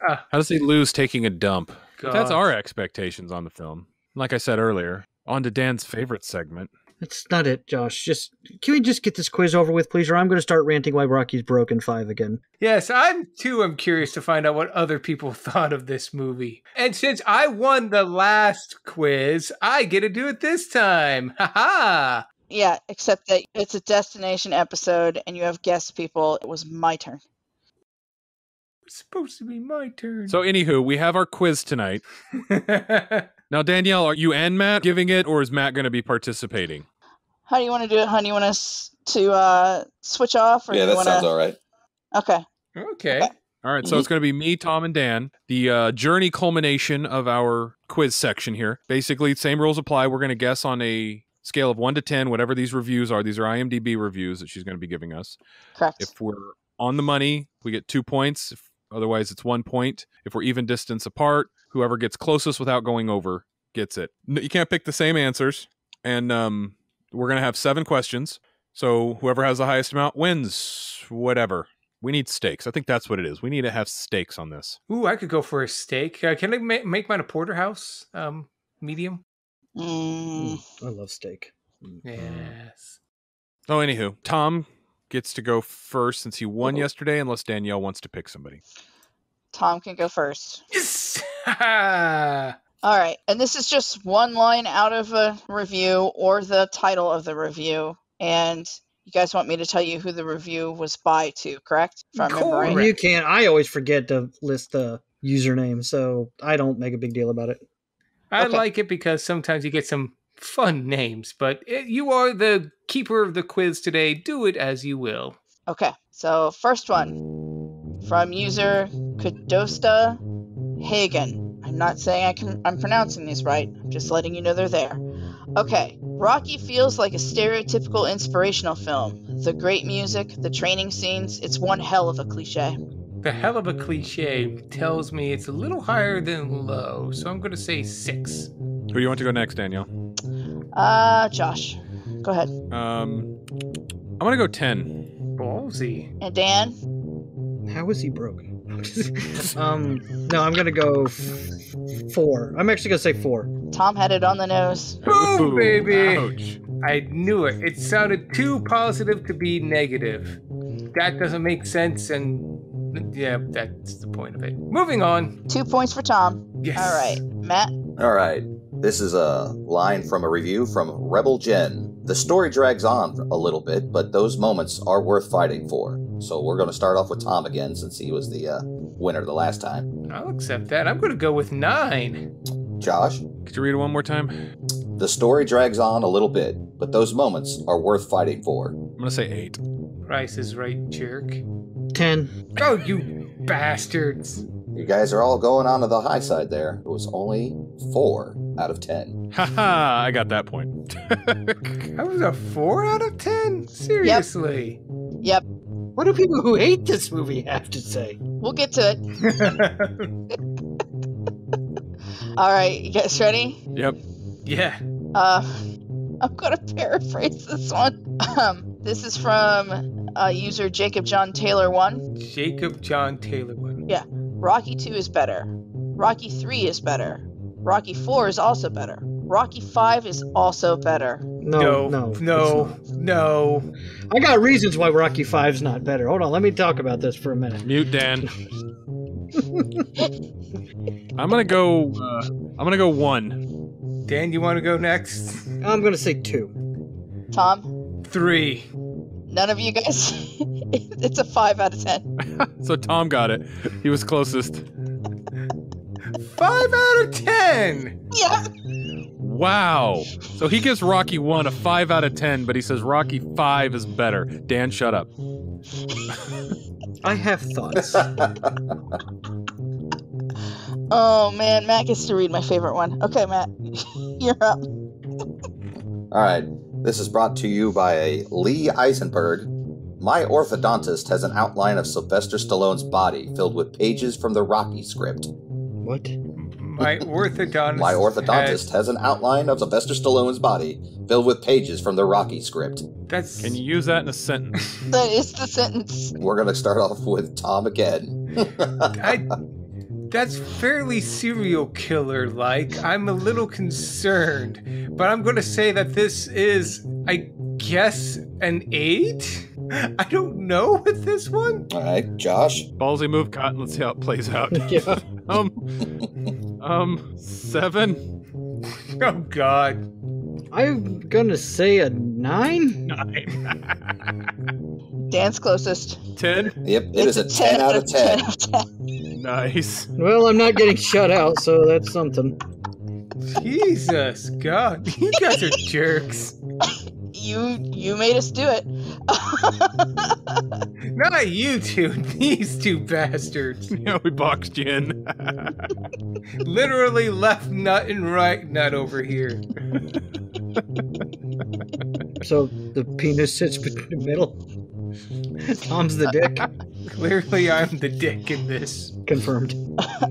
How does he lose taking a dump? God. That's our expectations on the film. Like I said earlier, on to Dan's favorite segment. That's not it, Josh. Just Can we just get this quiz over with, please? Or I'm going to start ranting why Rocky's broken five again. Yes, I'm too. I'm curious to find out what other people thought of this movie. And since I won the last quiz, I get to do it this time. Ha ha! Yeah, except that it's a destination episode and you have guest people. It was my turn. It's supposed to be my turn. So anywho, we have our quiz tonight. Now, Danielle, are you and Matt giving it, or is Matt going to be participating? How do you want to do it, hon? You want us to uh, switch off? Or yeah, that wanna... sounds all right. Okay. Okay. Okay. All right, so mm-hmm. it's going to be me, Tom, and Dan, the uh, journey culmination of our quiz section here. Basically, same rules apply. We're going to guess on a scale of one to ten, whatever these reviews are. These are I M D B reviews that she's going to be giving us. Correct. If we're on the money, we get two points. If, otherwise, it's one point. If we're even distance apart, whoever gets closest without going over gets it. You can't pick the same answers, and um, we're going to have seven questions. So whoever has the highest amount wins whatever. We need steaks. I think that's what it is. We need to have steaks on this. Ooh, I could go for a steak. Uh, can I ma make mine a porterhouse? Um, medium? Mm. Mm, I love steak. Yes. Oh, anywho. Tom gets to go first since he won oh. yesterday, unless Danielle wants to pick somebody. Tom can go first. Yes! All right. And this is just one line out of a review or the title of the review. And... you guys want me to tell you who the review was by to, correct? If I remember right. You can. I always forget to list the username, so I don't make a big deal about it. I okay. like it because sometimes you get some fun names, but it, you are the keeper of the quiz today. Do it as you will. Okay, so first one from user Kudosta Hagen. I'm not saying I can, I'm pronouncing these right. I'm just letting you know they're there. Okay, Rocky feels like a stereotypical inspirational film. The great music, the training scenes, it's one hell of a cliche. The hell of a cliche tells me it's a little higher than low, so I'm going to say six. Who do you want to go next, Danielle? Uh, Josh. Go ahead. Um, I'm going to go ten. Ballsy. And Dan? How is he broken? um, no, I'm going to go four. I'm actually going to say four. Tom had it on the nose. Boom, baby! Ouch. I knew it. It sounded too positive to be negative. That doesn't make sense, and yeah, that's the point of it. Moving on. Two points for Tom. Yes. All right, Matt? All right. This is a line from a review from Rebel Jen. The story drags on a little bit, but those moments are worth fighting for. So we're going to start off with Tom again, since he was the uh, winner the last time. I'll accept that. I'm going to go with nine. Josh? Could you read it one more time? The story drags on a little bit, but those moments are worth fighting for. I'm going to say eight. Price is right, jerk. ten. Oh, you bastards. You guys are all going on to the high side there. It was only four out of ten. Ha ha, I got that point. That was a four out of ten? Seriously? Yep. Yep. What do people who hate this movie have to say? We'll get to it. All right, you guys ready? Yep. Yeah. Uh, I'm going to paraphrase this one. Um, this is from uh, user Jacob John Taylor one. Jacob John Taylor one. Yeah. Rocky two is better. Rocky three is better. Rocky four is also better. Rocky five is also better. No, no, no, no. I got reasons why Rocky five is not better. Hold on, let me talk about this for a minute. Mute, Dan. I'm gonna go. Uh, I'm gonna go one. Dan, you want to go next? I'm gonna say two. Tom. Three. None of you guys. It's a five out of ten. So Tom got it. He was closest. Five out of ten. Yeah. Wow. So he gives Rocky one a five out of ten, but he says Rocky five is better. Dan, shut up. I have thoughts. Oh, man. Matt gets to read my favorite one. Okay, Matt. You're up. All right. This is brought to you by Lee Eisenberg. My orthodontist has an outline of Sylvester Stallone's body filled with pages from the Rocky script. What? My orthodontist My orthodontist has... has an outline of Sylvester Stallone's body filled with pages from the Rocky script. That's... Can you use that in a sentence? That is the sentence. We're going to start off with Tom again. I... That's fairly serial killer-like. I'm a little concerned, but I'm going to say that this is, I guess, an eight? I don't know with this one. All right, Josh? Ballsy move, Cotton. Let's see how it plays out. Yeah. um, um, seven? Oh, God. I'm going to say a Nine? Nine. Dan's closest. Ten? Yep, it it's is a ten, ten out of ten. ten, ten. Nice. Well, I'm not getting shut out, so that's something. Jesus, God. You guys are jerks. You you made us do it. Not you two. These two bastards. Yeah, we boxed you in. Literally left nut and right nut over here. So the penis sits in the middle. Tom's the dick. Clearly I'm the dick in this. Confirmed.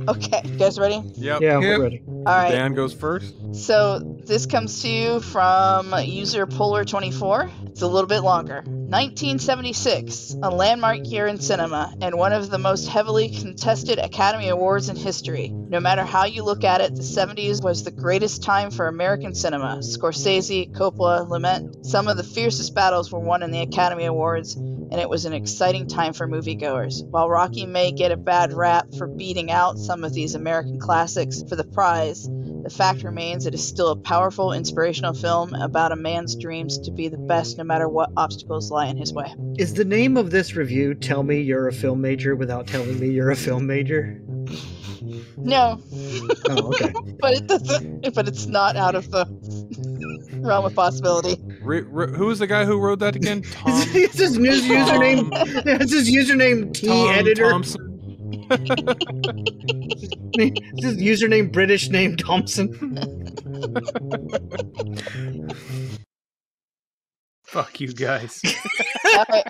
Okay, you guys ready? Yep. Yeah, yep. We're ready. All right. Dan goes first. So this comes to you from user Polar twenty-four. It's a little bit longer. nineteen seventy-six, a landmark year in cinema, and one of the most heavily contested Academy Awards in history. No matter how you look at it, the seventies was the greatest time for American cinema. Scorsese, Coppola, Lumet, some of the fiercest battles were won in the Academy Awards, and it was an exciting time for moviegoers. While Rocky may get a bad rap for beating out some of these American classics for the prize, the fact remains it is still a powerful, inspirational film about a man's dreams to be the best no matter what obstacles lie in his way. Is the name of this review, Tell Me You're a Film Major Without Telling Me You're a Film Major? No. Oh, okay. but, it doesn't, but it's not out of the realm of possibility. Re, re, who was the guy who wrote that again? Tom. It's his new username. It's his username T Tom editor. Thompson. It's his username British name Thompson. Fuck you guys. All right.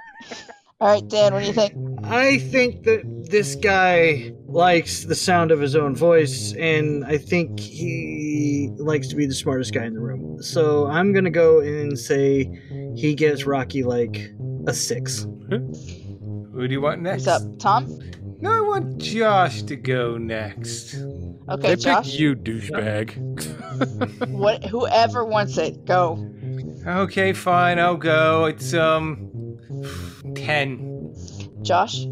All right, Dan, what do you think? I think that this guy likes the sound of his own voice, and I think he likes to be the smartest guy in the room. So I'm going to go and say he gives Rocky, like, a six. Who do you want next? What's up, Tom? No, I want Josh to go next. Okay, they Josh. They pick you, douchebag. What? Whoever wants it, go. Okay, fine, I'll go. It's, um... ten. Josh?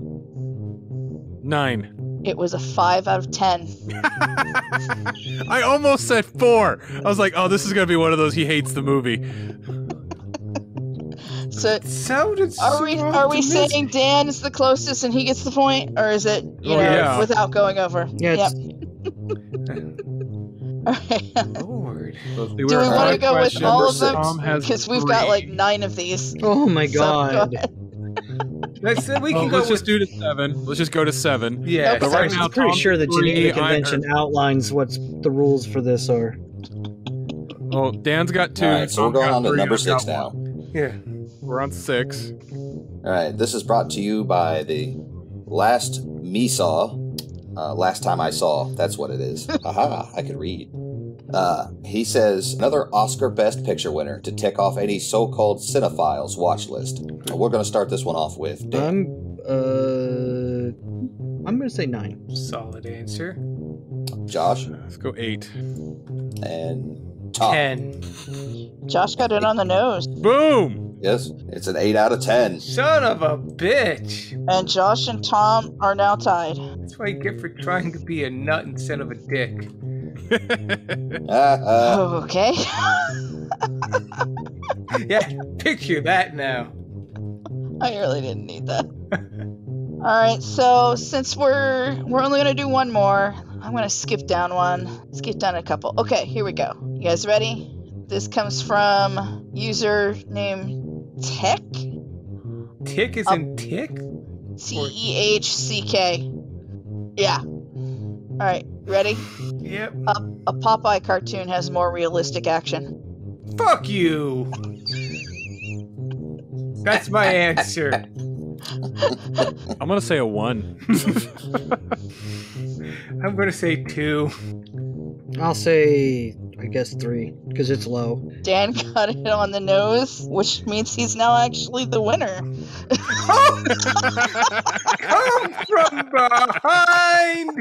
Nine. It was a five out of ten. I almost said four. I was like, oh, this is going to be one of those he hates the movie. So, sounded so are we, are we saying Dan is the closest and he gets the point? Or is it, you oh, know, yeah. without going over? Yeah. Yep. Lord. Do we want to go question. with all of them? Because we've got like nine of these. Oh my God. So, go Let's, we can oh, go let's with... just do to seven. Let's just go to seven. Yeah, but right now, I'm pretty Tom sure the Geneva Convention either. outlines what the rules for this are. Oh, Dan's got two. All right, so Tom we're going on to number six now. One. Yeah, we're on six. All right, this is brought to you by the last me saw, uh, last time I saw. That's what it is. Aha, I can read. Uh, he says, another Oscar Best Picture winner to tick off any so-called cinephiles watch list. So we're going to start this one off with Dan. I'm, uh, I'm going to say nine. Solid answer. Josh? Let's go eight. And Tom. Ten. Josh got it on the nose. Boom! Yes, it's an eight out of ten. Son of a bitch! And Josh and Tom are now tied. That's what you get for trying to be a nut instead of a dick. uh, uh. Okay. Yeah, picture that now. I really didn't need that. Alright, so since we're we're only gonna do one more, I'm gonna skip down one. Skip down a couple. Okay, here we go. You guys ready? This comes from user named Tech. Tick is uh, in tick? T E H C K. Yeah. Alright, ready? Yep. A, a Popeye cartoon has more realistic action. Fuck you! That's my answer. I'm gonna say a one. I'm gonna say two. I'll say, I guess, three, because it's low. Dan got it on the nose, which means he's now actually the winner. Come from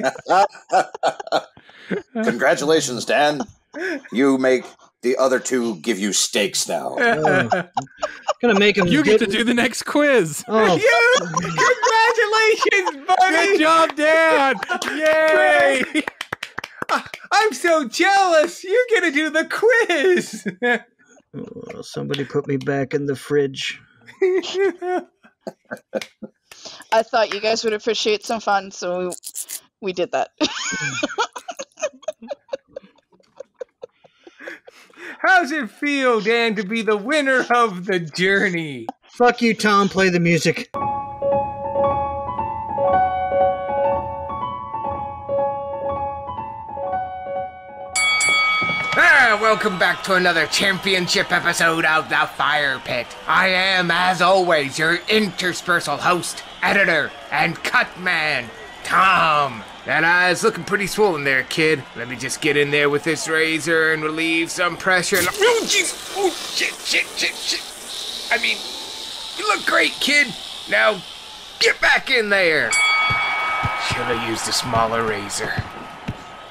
behind! Congratulations, Dan. You make the other two give you steaks now. Oh. I'm gonna make them. You get to do the next quiz. Oh. You, congratulations, buddy! Good job, Dan! Yay! Great. I'm so jealous. You get to do the quiz. Oh, somebody put me back in the fridge. I thought you guys would appreciate some fun, so we, we did that. How's it feel, Dan, to be the winner of the journey? Fuck you, Tom. Play the music. Ah, welcome back to another championship episode of the Fire Pit. I am, as always, your interspersal host, editor, and cut man, Tom. That eye's looking pretty swollen there, kid. Let me just get in there with this razor and relieve some pressure and... Oh, jeez! Oh, shit, shit, shit, shit! I mean, you look great, kid! Now, get back in there! Should've used a smaller razor.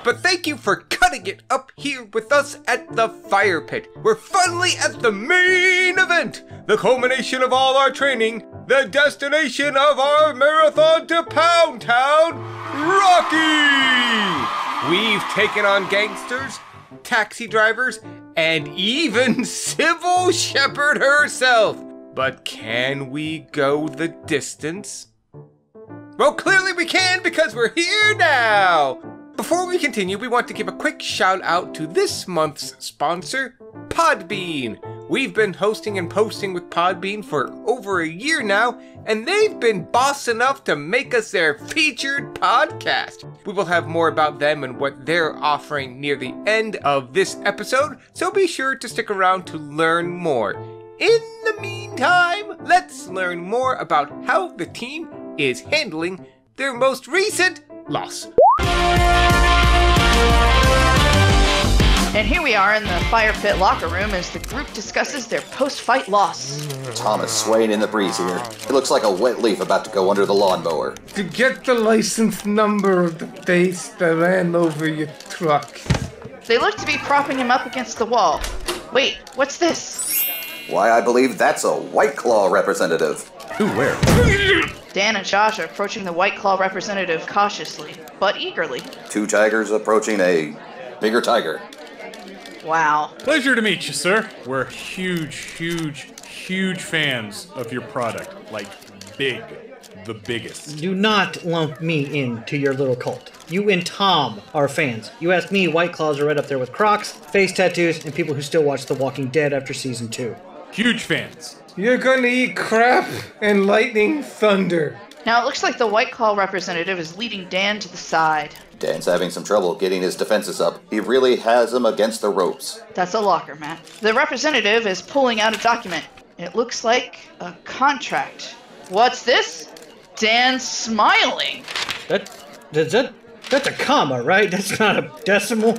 But thank you for cutting it up here with us at the Fire Pit. We're finally at the main event! The culmination of all our training, the destination of our marathon to Pound Town... Rocky! We've taken on gangsters, taxi drivers, and even Sybil Shepherd herself. But can we go the distance? Well, clearly we can because we're here now! Before we continue, we want to give a quick shout out to this month's sponsor, Podbean. We've been hosting and posting with Podbean for over a year now, and they've been boss enough to make us their featured podcast. We will have more about them and what they're offering near the end of this episode, so be sure to stick around to learn more. In the meantime, let's learn more about how the team is handling their most recent loss. And here we are in the Fire Pit locker room as the group discusses their post-fight loss. Tom is swaying in the breeze here. It looks like a wet leaf about to go under the lawnmower. To get the license number of the face that ran over your truck. They look to be propping him up against the wall. Wait, what's this? Why, I believe that's a White Claw representative. Who, where? Dan and Josh are approaching the White Claw representative cautiously, but eagerly. Two tigers approaching a bigger tiger. Wow. Pleasure to meet you, sir. We're huge, huge, huge fans of your product. Like, big. The biggest. Do not lump me into your little cult. You and Tom are fans. You ask me, White Claws are right up there with Crocs, face tattoos, and people who still watch The Walking Dead after season two. Huge fans. You're gonna eat crap and lightning thunder. Now it looks like the White Claw representative is leading Dan to the side. Dan's having some trouble getting his defenses up. He really has him against the ropes. That's a locker, Matt. The representative is pulling out a document. It looks like a contract. What's this? Dan's smiling. That, that, that, that's a comma, right? That's not a decimal.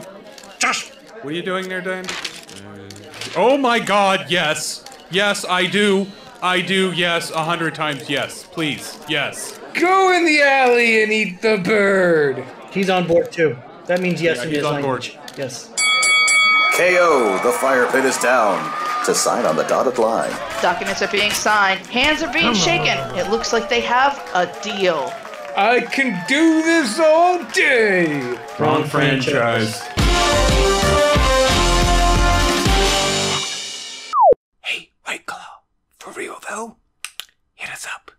Josh! What are you doing there, Dan? Uh, oh my god, yes. Yes, I do. I do, yes, a hundred times, yes. Please, yes. Go in the alley and eat the bird. He's on board, too. That means yes yeah, in his language. Board. Yes. K O. The Fire Pit is down. To sign on the dotted line. Documents are being signed. Hands are being shaken. It looks like they have a deal. I can do this all day. Wrong, Wrong franchise. franchise. Hey, White Claw. For real, though, hit us up.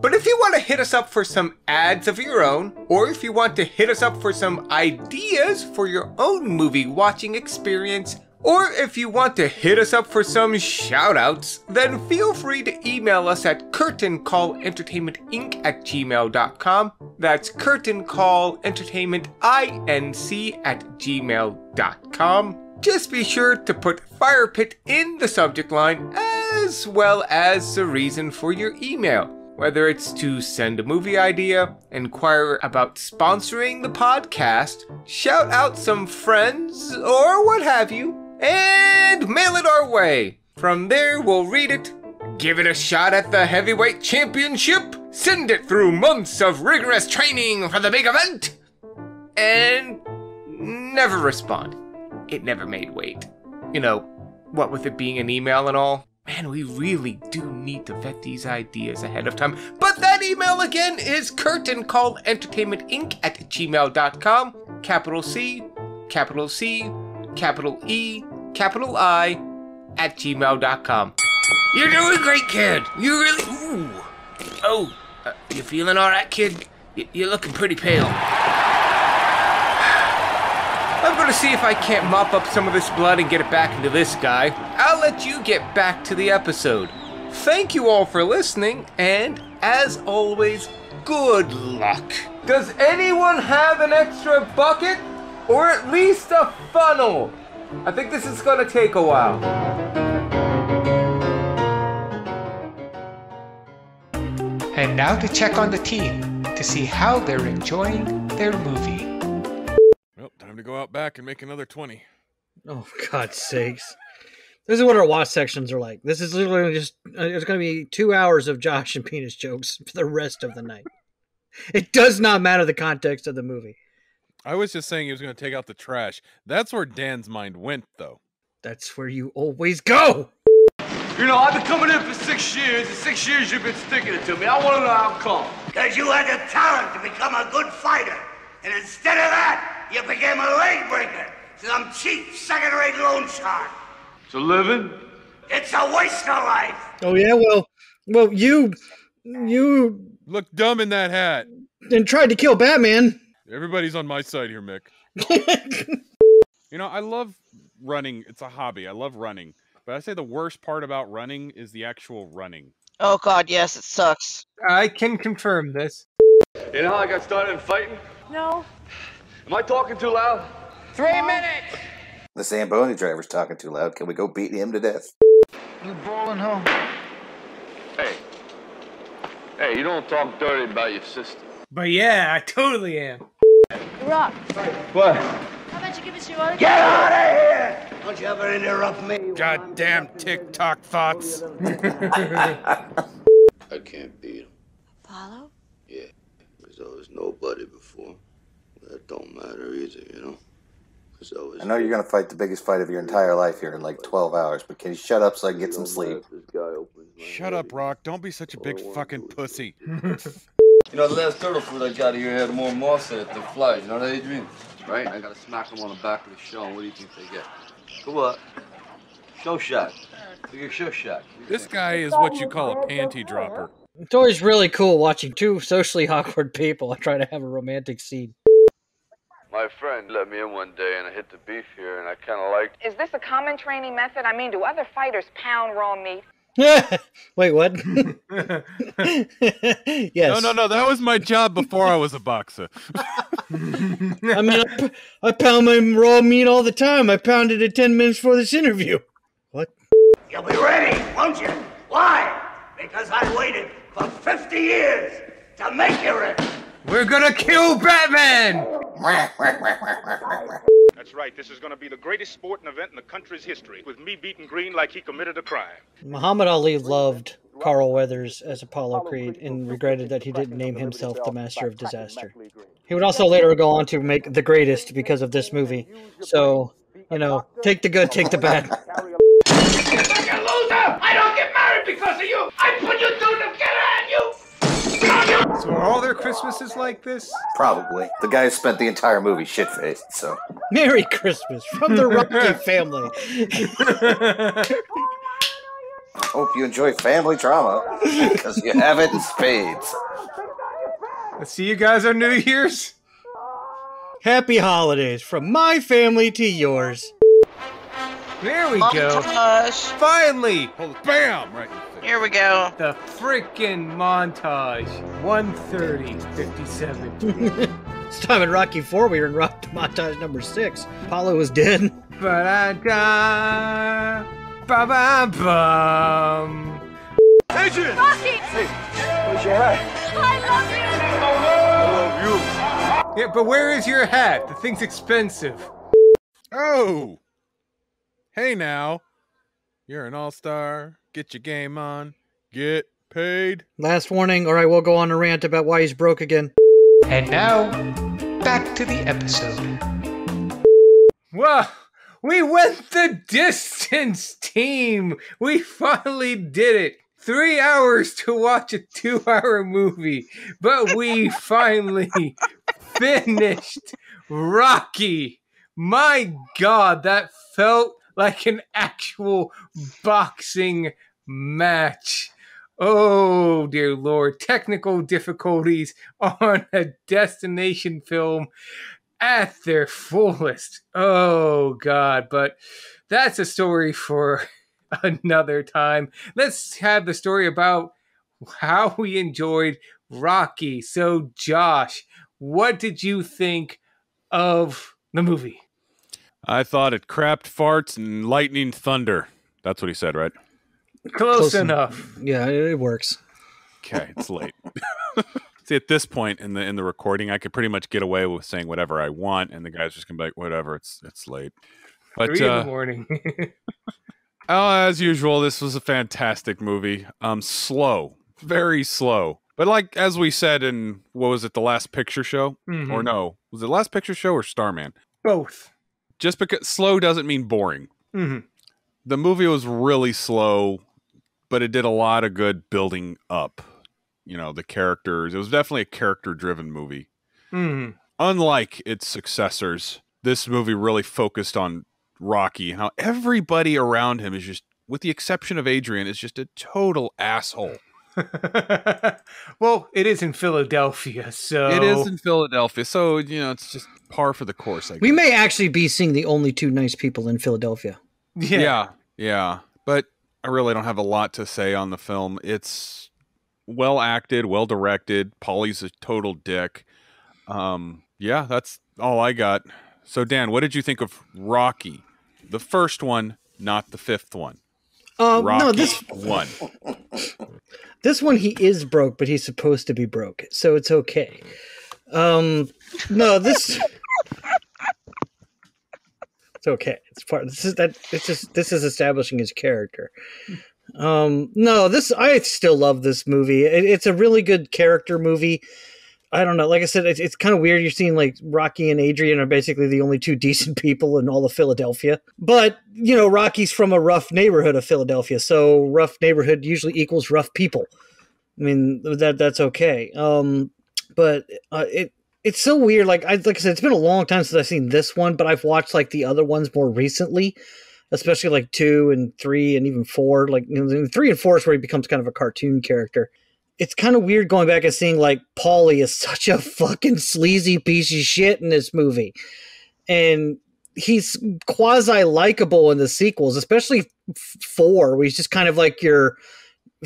But if you want to hit us up for some ads of your own, or if you want to hit us up for some ideas for your own movie watching experience, or if you want to hit us up for some shoutouts, then feel free to email us at curtain call entertainment inc at gmail dot com. That's curtain call entertainment inc at gmail dot com. Just be sure to put Fire Pit in the subject line as well as the reason for your email. Whether it's to send a movie idea, inquire about sponsoring the podcast, shout out some friends, or what have you, and mail it our way. From there, we'll read it, give it a shot at the heavyweight championship, send it through months of rigorous training for the big event, and never respond. It never made weight. You know, what with it being an email and all. Man, we really do need to vet these ideas ahead of time. But that email again is curtain call entertainment inc at gmail dot com. Capital C, capital C, capital E, capital I, at gmail dot com. You're doing great, kid. You really... Ooh. Oh, uh, you feeling all right, kid? Y you're looking pretty pale. I'm going to see if I can't mop up some of this blood and get it back into this guy. I'll let you get back to the episode. Thank you all for listening, and as always, good luck. Does anyone have an extra bucket? Or at least a funnel? I think this is going to take a while. And now to check on the team to see how they're enjoying their movie. Well, time to go out back and make another twenty. Oh, for God's sakes. This is what our watch sections are like. This is literally just, it's going to be two hours of Josh and penis jokes for the rest of the night. It does not matter the context of the movie. I was just saying he was going to take out the trash. That's where Dan's mind went, though. That's where you always go. You know, I've been coming in for six years, and six years you've been sticking it to me. I want to know how come. Because you had the talent to become a good fighter. And instead of that, you became a leg breaker. Some cheap, second-rate loan shark. It's a living? It's a waste of life. Oh, yeah? Well, well, you... You... look dumb in that hat. And tried to kill Batman. Everybody's on my side here, Mick. You know, I love running. It's a hobby. I love running. But I say the worst part about running is the actual running. Oh, God, yes, it sucks. I can confirm this. You know how I got started in fighting? No. Am I talking too loud? Three no. minutes! The Zamboni driver's talking too loud. Can we go beat him to death? You brawling home. Hey. Hey, you don't talk dirty about your sister. But yeah, I totally am. Rock. What? How about you give us your autograph? Get out of here! Don't you ever interrupt me. Goddamn TikTok thoughts. I can't beat him. Apollo? Yeah. Because I was nobody before. That don't matter either, you know? Because I was... I know you're going to fight the biggest fight of your entire life here in like twelve hours, but can you shut up so I can get some sleep? Shut up, Rock. Don't be such a big fucking pussy. You know, the last turtle food I got here had more moss in it than flies. You know that, Adrian? Right? I gotta smack them on the back of the show. What do you think they get? Go up. Show shot. Figure show shot. This guy is what you call a panty dropper. It's always really cool watching two socially awkward people try to have a romantic scene. My friend let me in one day and I hit the beef here and I kind of liked... Is this a common training method? I mean, do other fighters pound raw meat? Wait, what? Yes. No, no, no. That was my job before I was a boxer. I mean, I, I pound my raw meat all the time. I pounded it ten minutes for this interview. What? You'll be ready, won't you? Why? Because I waited for fifty years to make you ready. We're gonna kill Batman! That's right. This is going to be the greatest sporting event in the country's history, with me beating Green like he committed a crime. Muhammad Ali loved Carl Weathers as Apollo Creed and regretted that he didn't name himself the Master of Disaster. He would also later go on to make The Greatest because of this movie. So, you know, take the good, take the bad. You're such a loser! I don't get married because of you! I put you through the gutter on you! So are all their Christmases like this? Probably. The guy spent the entire movie shit-faced, so... Merry Christmas from the Rocky family. I hope you enjoy family drama, because you have it in spades. Let's see you guys on New Year's. Happy holidays from my family to yours. There we go. Montage. Finally. Bam! Right. Here we go. The freaking montage. one thirty, fifty-seven. This time in Rocky four, we were in rock montage number six. Apollo was dead. Ba-da-da, ba-ba-bum. Adrian! Rocky! Hey, where's your hat? I love you! I love you. Yeah, but where is your hat? The thing's expensive. Oh! Hey now, you're an all-star. Get your game on. Get paid. Last warning, or I will go on a rant about why he's broke again. And now, back to the episode. Whoa, we went the distance, team. We finally did it. Three hours to watch a two-hour movie, but we finally finished Rocky. My God, that felt like an actual boxing match. Oh, dear Lord. Technical difficulties on a destination film at their fullest. Oh, God. But that's a story for another time. Let's have the story about how we enjoyed Rocky. So, Josh, what did you think of the movie? I thought it crapped farts and lightning thunder. That's what he said, right? Close, Close enough. En- yeah, it works. Okay, it's late. See, at this point in the in the recording, I could pretty much get away with saying whatever I want, and the guys just gonna be like, whatever. It's it's late. But, Three in uh, the morning. Oh, as usual, this was a fantastic movie. Um, slow, very slow. But like, as we said in, what was it, the Last Picture Show? Mm-hmm. Or no, was it Last Picture Show or Starman? Both. Just because slow doesn't mean boring. Mm-hmm. The movie was really slow, but it did a lot of good building up. You know, the characters. It was definitely a character-driven movie. Mm-hmm. Unlike its successors, this movie really focused on Rocky and how everybody around him is just, with the exception of Adrian, is just a total asshole. Well, it is in Philadelphia, so it is in Philadelphia, so you know it's just par for the course. I guess. We may actually be seeing the only two nice people in Philadelphia. Yeah, yeah, yeah. But I really don't have a lot to say on the film. It's well acted, well directed. Paulie's a total dick. Um, yeah, that's all I got. So, Dan, what did you think of Rocky? The first one, not the fifth one. Um, Rocky no, this one. This one, he is broke, but he's supposed to be broke, so it's okay. Um, no, this it's okay. It's part. This is that. It's just this is establishing his character. Um, no, this I still love this movie. It, it's a really good character movie. I don't know. Like I said, it's, it's kind of weird. You're seeing like Rocky and Adrian are basically the only two decent people in all of Philadelphia. But, you know, Rocky's from a rough neighborhood of Philadelphia. So rough neighborhood usually equals rough people. I mean, that that's okay. Um, but uh, it it's so weird. Like I, like I said, it's been a long time since I've seen this one, but I've watched like the other ones more recently, especially like two and three and even four. Like you know, three and four is where he becomes kind of a cartoon character. It's kind of weird going back and seeing like Paulie is such a fucking sleazy piece of shit in this movie. And he's quasi likable in the sequels, especially four, where he's just kind of like your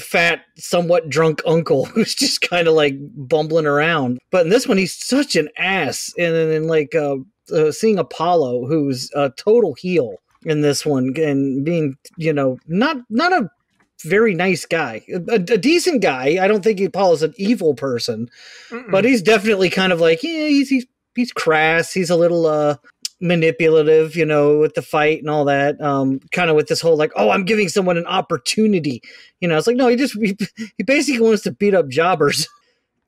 fat, somewhat drunk uncle who's just kind of like bumbling around. But in this one, he's such an ass. And then like uh, uh, seeing Apollo, who's a total heel in this one and being, you know, not, not a, very nice guy, a, a decent guy. I don't think he Paul is an evil person, Mm-mm. but he's definitely kind of like, yeah, he's, he's, he's crass. He's a little, uh, manipulative, you know, with the fight and all that. Um, kind of with this whole, like, oh, I'm giving someone an opportunity, you know, it's like, no, he just, he, he basically wants to beat up jobbers.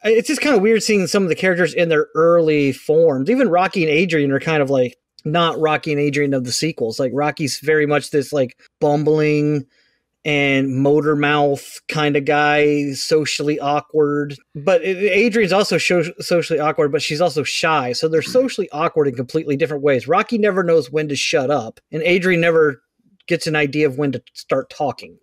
It's just kind of weird seeing some of the characters in their early forms. Even Rocky and Adrian are kind of like not Rocky and Adrian of the sequels. Like Rocky's very much this like bumbling, and motor mouth kind of guy, socially awkward. But Adrian's also socially awkward, but she's also shy. So they're socially awkward in completely different ways. Rocky never knows when to shut up, and Adrian never gets an idea of when to start talking.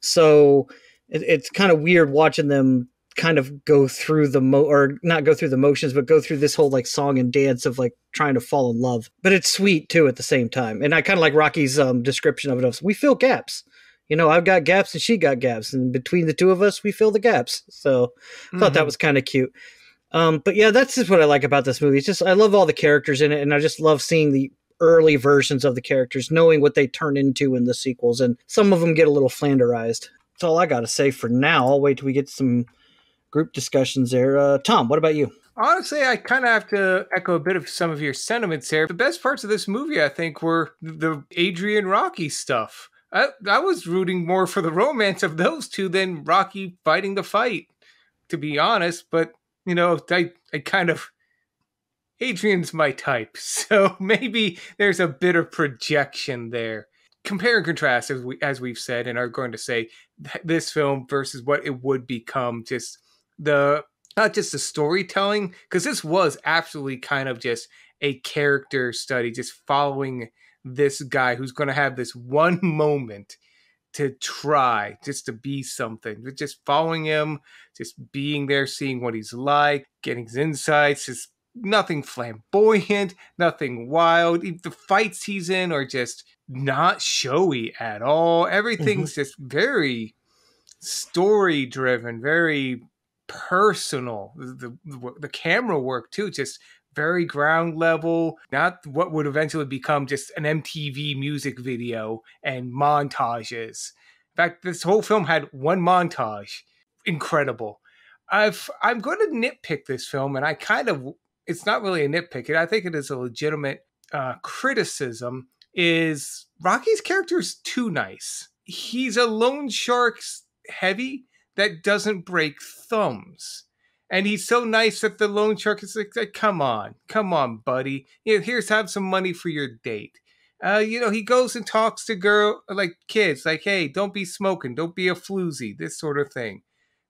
So it, it's kind of weird watching them kind of go through the mo or not go through the motions, but go through this whole like song and dance of like trying to fall in love. But it's sweet too at the same time. And I kind of like Rocky's um, description of it. Of, we fill gaps. You know, I've got gaps and she got gaps. And between the two of us, we fill the gaps. So I thought mm-hmm. that was kind of cute. Um, but yeah, that's just what I like about this movie. It's just I love all the characters in it. And I just love seeing the early versions of the characters, knowing what they turn into in the sequels. And some of them get a little flanderized. That's all I got to say for now. I'll wait till we get some group discussions there. Uh, Tom, what about you? Honestly, I kind of have to echo a bit of some of your sentiments there. The best parts of this movie, I think, were the Adrian Rocky stuff. I, I was rooting more for the romance of those two than Rocky fighting the fight, to be honest. But, you know, I, I kind of... Adrian's my type, so maybe there's a bit of projection there. Compare and contrast, as, we, as we've said, and are going to say, this film versus what it would become. Just the... Not just the storytelling, because this was absolutely kind of just a character study, just following this guy who's going to have this one moment to try just to be something, just following him, just being there, seeing what he's like, getting his insights, just nothing flamboyant, nothing wild. The fights he's in are just not showy at all. Everything's mm-hmm. just very story driven, very personal. The, the, the camera work too, just very ground level, not what would eventually become just an M T V music video and montages. In fact, this whole film had one montage. Incredible. I've, I'm going to nitpick this film, and I kind of, it's not really a nitpick. I think it is a legitimate uh, criticism, is Rocky's character is too nice. He's a loan shark's heavy that doesn't break thumbs. And he's so nice that the loan shark is like, come on, come on, buddy. You know, here's, have some money for your date. Uh, you know, he goes and talks to girl, like kids, like, hey, don't be smoking. Don't be a floozy, this sort of thing.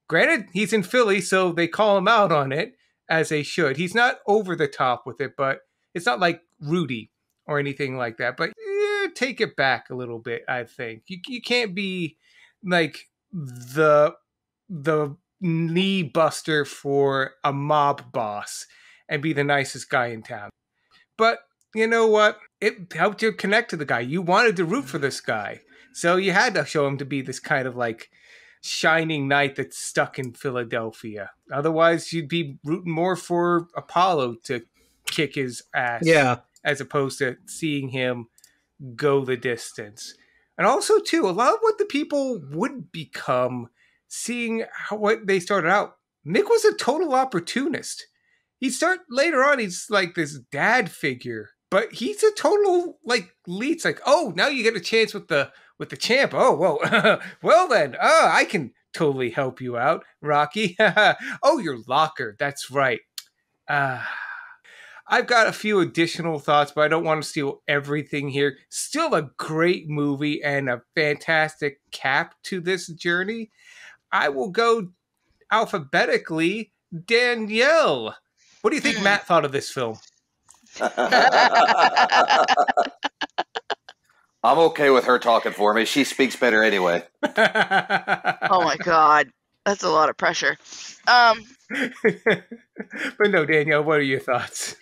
Granted, he's in Philly, so they call him out on it, as they should. He's not over the top with it, but it's not like Rudy or anything like that. But eh, take it back a little bit, I think. You, you can't be like the the... knee buster for a mob boss and be the nicest guy in town. But you know what? It helped you connect to the guy. You wanted to root for this guy. So you had to show him to be this kind of like shining knight that's stuck in Philadelphia. Otherwise, you'd be rooting more for Apollo to kick his ass. Yeah. As opposed to seeing him go the distance. And also, too, a lot of what the people would become, seeing how, what they started out, Nick was a total opportunist. He start later on, he's like this dad figure, but he's a total like leech. Like, oh, now you get a chance with the with the champ. Oh, whoa, well then, oh, I can totally help you out, Rocky. Oh, your locker. That's right. Ah, I've got a few additional thoughts, but I don't want to steal everything here. Still a great movie and a fantastic cap to this journey. I will go alphabetically. Danielle, what do you think Matt thought of this film? I'm okay with her talking for me. She speaks better anyway. Oh my God. That's a lot of pressure. Um, but no, Danielle, what are your thoughts?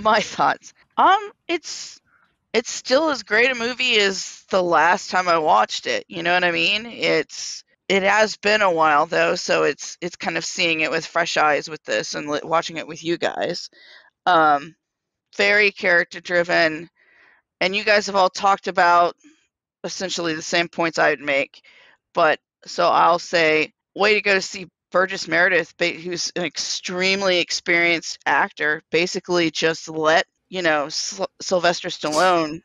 My thoughts. Um, it's, it's still as great a movie as the last time I watched it. You know what I mean? It's, It has been a while, though, so it's it's kind of seeing it with fresh eyes with this and watching it with you guys. Um, very character-driven, and you guys have all talked about essentially the same points I would make. But so I'll say, way to go to see Burgess Meredith, who's an extremely experienced actor, basically just let, you know, Sl- Sylvester Stallone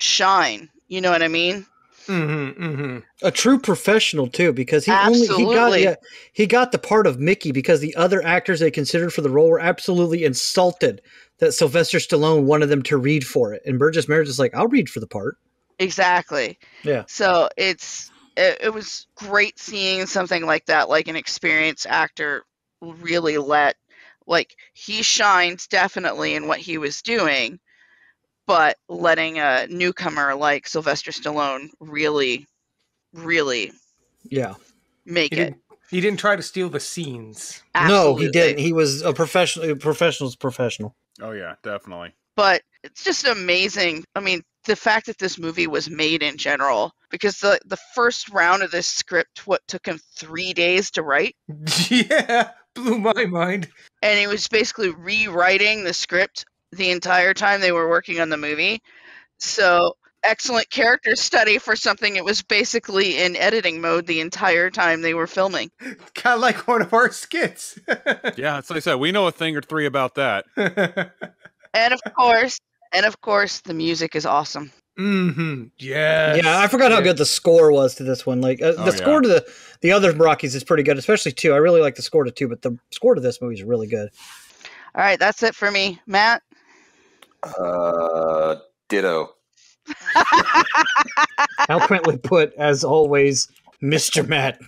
shine. You know what I mean? Mm-hmm, mm-hmm. A true professional too, because he only, he got the, he got the part of Mickey because the other actors they considered for the role were absolutely insulted that Sylvester Stallone wanted them to read for it, and Burgess Meredith is like, I'll read for the part. Exactly. Yeah. So it's it, it was great seeing something like that, like an experienced actor really let, like he shines definitely in what he was doing. But letting a newcomer like Sylvester Stallone really, really yeah, make he it. Didn't, he didn't try to steal the scenes. Absolutely. No, he didn't. He was a professional. A professional's professional. Oh, yeah, definitely. But it's just amazing. I mean, the fact that this movie was made in general, because the, the first round of this script, what, took him three days to write? Yeah, blew my mind. And he was basically rewriting the script the entire time they were working on the movie. So excellent character study for something. It was basically in editing mode the entire time they were filming. Kind of like one of our skits. Yeah. It's like I said, we know a thing or three about that. And of course, and of course the music is awesome. Mm-hmm. Yeah. Yeah. I forgot how good the score was to this one. Like uh, the oh, score yeah. to the, the other Rockies is pretty good, especially two. I really like the score to two, but the score to this movie is really good. All right. That's it for me. Matt. Uh, ditto. Eloquently put, as always, Mister Matt.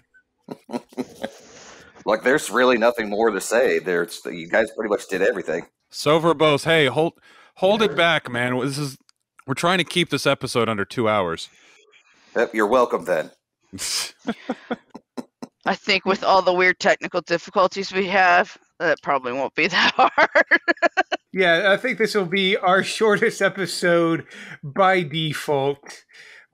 Look, there's really nothing more to say. There's, you guys pretty much did everything. So verbose. Hey, hold hold it back, man. This is We're trying to keep this episode under two hours. Yep, you're welcome then. I think with all the weird technical difficulties we have, that probably won't be that hard. Yeah, I think this will be our shortest episode by default.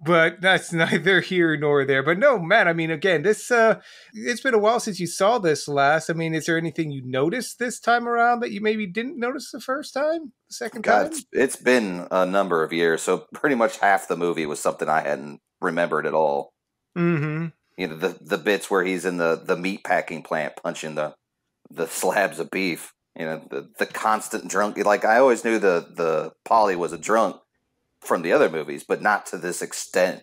But that's neither here nor there. But no, Matt, I mean, again, this uh, it's been a while since you saw this last. I mean, is there anything you noticed this time around that you maybe didn't notice the first time, the second God, time? It's, it's been a number of years, so pretty much half the movie was something I hadn't remembered at all. Mm-hmm. You know, the the bits where he's in the, the meat packing plant punching the, the slabs of beef. You know, the, the constant drunk. Like, I always knew the, the Polly was a drunk from the other movies, but not to this extent.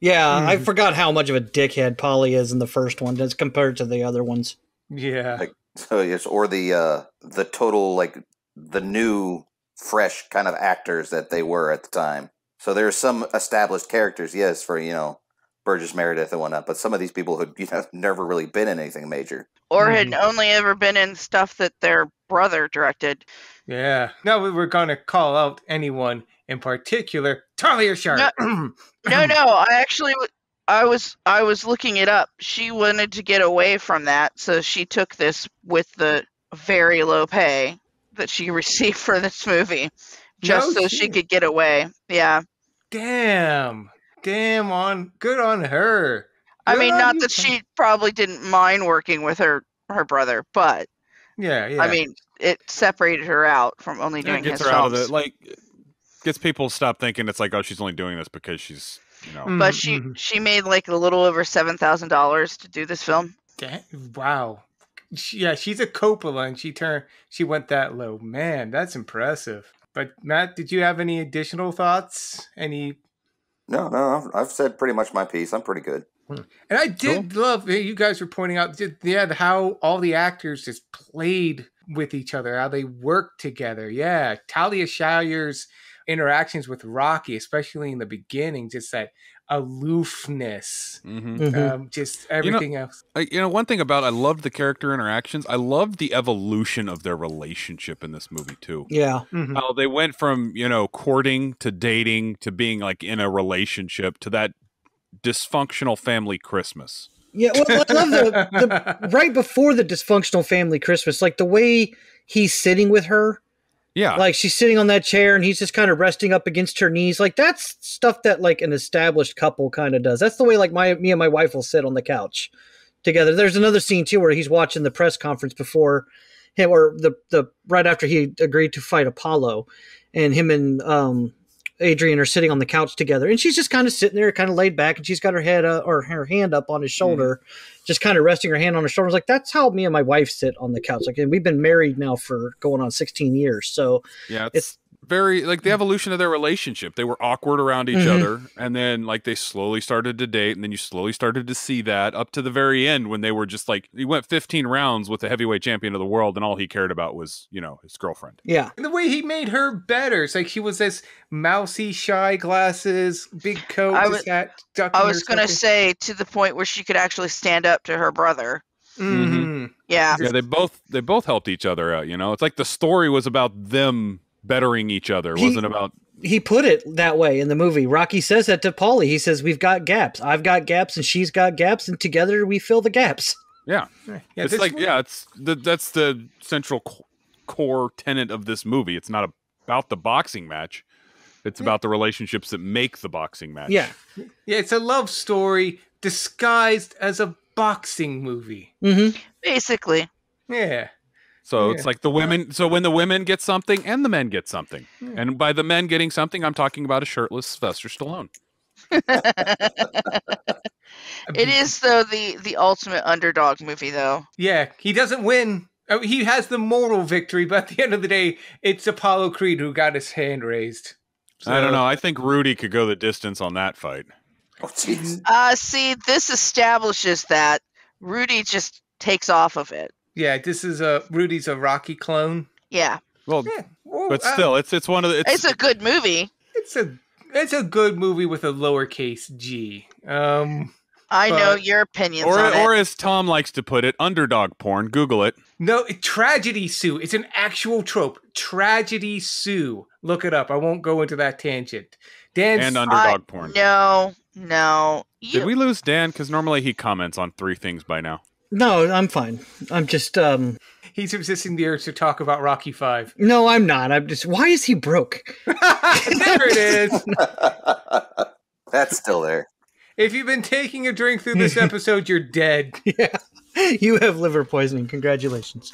Yeah, mm. I forgot how much of a dickhead Polly is in the first one as compared to the other ones. Yeah. Like, so it's, or the uh, the total, like, the new, fresh kind of actors that they were at the time. So there's some established characters, yes, for, you know, Burgess Meredith and whatnot, but some of these people who, you know, never really been in anything major. Or had only ever been in stuff that their brother directed. Yeah. No, we were going to call out anyone in particular. Talia Shire. No, no, no, I actually, I was, I was looking it up. She wanted to get away from that, so she took this with the very low pay that she received for this movie, just no, so she... she could get away. Yeah. Damn. Damn on, good on her. Good I mean, not you. that she probably didn't mind working with her her brother, but yeah, yeah. I mean, it separated her out from only doing yeah, it gets his her films. Out of the, like, gets people to stop thinking it's like, oh, she's only doing this because she's, you know. But she she made like a little over seven thousand dollars to do this film. Damn, wow. Yeah, she's a Coppola, and she turned she went that low. Man, that's impressive. But Matt, did you have any additional thoughts? Any? No, no, I've said pretty much my piece. I'm pretty good. And I did cool. love, you guys were pointing out, yeah, how all the actors just played with each other, how they worked together. Yeah, Talia Shire's interactions with Rocky, especially in the beginning, just that aloofness, mm-hmm. Mm-hmm. Um, just everything you know, else. I, you know, one thing about, I loved the character interactions. I loved the evolution of their relationship in this movie too. Yeah. Mm-hmm. How they went from, you know, courting to dating to being like in a relationship to that dysfunctional family Christmas. Yeah. Well, I love the, the right before the dysfunctional family Christmas, like the way he's sitting with her. Yeah. Like she's sitting on that chair and he's just kind of resting up against her knees. Like that's stuff that like an established couple kind of does. That's the way like my me and my wife will sit on the couch together. There's another scene too where he's watching the press conference before him or the the right after he agreed to fight Apollo, and him and um Adrian are sitting on the couch together, and she's just kind of sitting there kind of laid back, and she's got her head uh, or her hand up on his shoulder, mm. just kind of resting her hand on her shoulder. I was like, that's how me and my wife sit on the couch. Like, and we've been married now for going on sixteen years. So yeah, it's, it's very like the evolution of their relationship. They were awkward around each mm-hmm. other. And then like they slowly started to date. And then you slowly started to see that up to the very end when they were just like, he went fifteen rounds with the heavyweight champion of the world. And all he cared about was, you know, his girlfriend. Yeah. And the way he made her better. It's like she was this mousy, shy glasses, big coat. I was, was going to say to the point where she could actually stand up to her brother. Mm-hmm. Yeah. Yeah. They both, they both helped each other out. You know, it's like the story was about them bettering each other. He, wasn't about he put it that way in the movie. Rocky says that to Paulie. He says, we've got gaps. I've got gaps and she's got gaps, and together we fill the gaps. Yeah, yeah, it's like movie. yeah it's the, that's the central co core tenet of this movie. It's not about the boxing match. It's yeah. about the relationships that make the boxing match. Yeah, yeah, it's a love story disguised as a boxing movie, mm-hmm. basically. Yeah. So yeah. it's like the women, so when the women get something and the men get something. Yeah. And by the men getting something, I'm talking about a shirtless Sylvester Stallone. It is, though, the, the ultimate underdog movie, though. Yeah, he doesn't win. Oh, he has the moral victory, but at the end of the day, it's Apollo Creed who got his hand raised. So. I don't know. I think Rudy could go the distance on that fight. Oh, uh, see, this establishes that. Rudy just takes off of it. Yeah, this is a Rudy's a Rocky clone. Yeah. Well, yeah. Ooh, but still, uh, it's it's one of the. It's, it's a good movie. It's a it's a good movie with a lowercase g. Um, I but, know your opinions or, on it. Or as Tom likes to put it, underdog porn. Google it. No, tragedy sue. It's an actual trope. Tragedy sue. Look it up. I won't go into that tangent. Dan's and underdog I, porn. No, no. You. Did we lose Dan? Because normally he comments on three things by now. No, I'm fine. I'm just... um. He's resisting the urge to talk about Rocky Five. No, I'm not. I'm just... Why is he broke? There it is. That's still there. If you've been taking a drink through this episode, you're dead. Yeah. You have liver poisoning. Congratulations.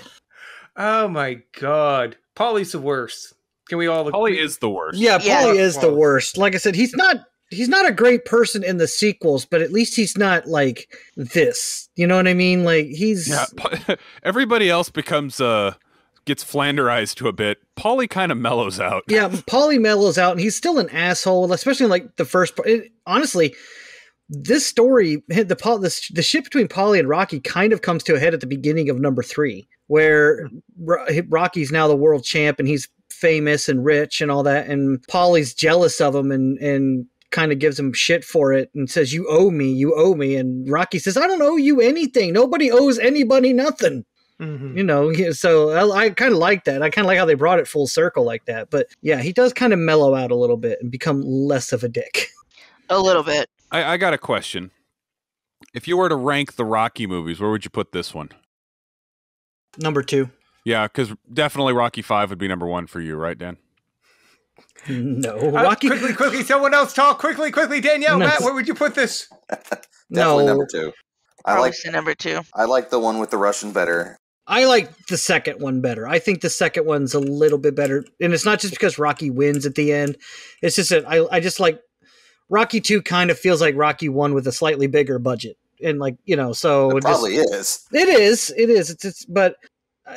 Oh, my God. Polly's the worst. Can we all agree? Polly is the worst. Yeah, yeah. Polly is the worst. Like I said, he's not... He's not a great person in the sequels, but at least he's not like this. You know what I mean? Like he's yeah, everybody else becomes uh gets flanderized to a bit. Paulie kind of mellows out. Yeah, Paulie mellows out, and he's still an asshole, especially like the first part. It, honestly, this story, the the the ship between Paulie and Rocky kind of comes to a head at the beginning of number three, where Rocky's now the world champ and he's famous and rich and all that, and Paulie's jealous of him and and. kind of gives him shit for it and says, you owe me, you owe me. And Rocky says, I don't owe you anything. Nobody owes anybody nothing. Mm-hmm. You know, so I, I kind of like that. I kind of like how they brought it full circle like that. But yeah, he does kind of mellow out a little bit and become less of a dick. A little bit. I, I got a question. If you were to rank the Rocky movies, where would you put this one? Number two. Yeah, because definitely Rocky Five would be number one for you, right, Dan? No, uh, Rocky. Quickly, quickly, someone else talk. Quickly, quickly, Danielle, no. Matt, where would you put this? Definitely no. number two. I Probably like number two. I like the one with the Russian better. I like the second one better. I think the second one's a little bit better, and it's not just because Rocky wins at the end. It's just that I, I just like Rocky two. Kind of feels like Rocky one with a slightly bigger budget, and like you know, so it probably just, is. It is. It is. It's. It's but.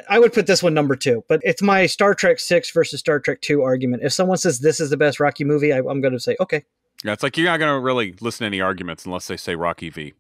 I would put this one number two, but it's my Star Trek six versus Star Trek two argument. If someone says this is the best Rocky movie, I, I'm going to say, okay. Yeah, it's like you're not going to really listen to any arguments unless they say Rocky V.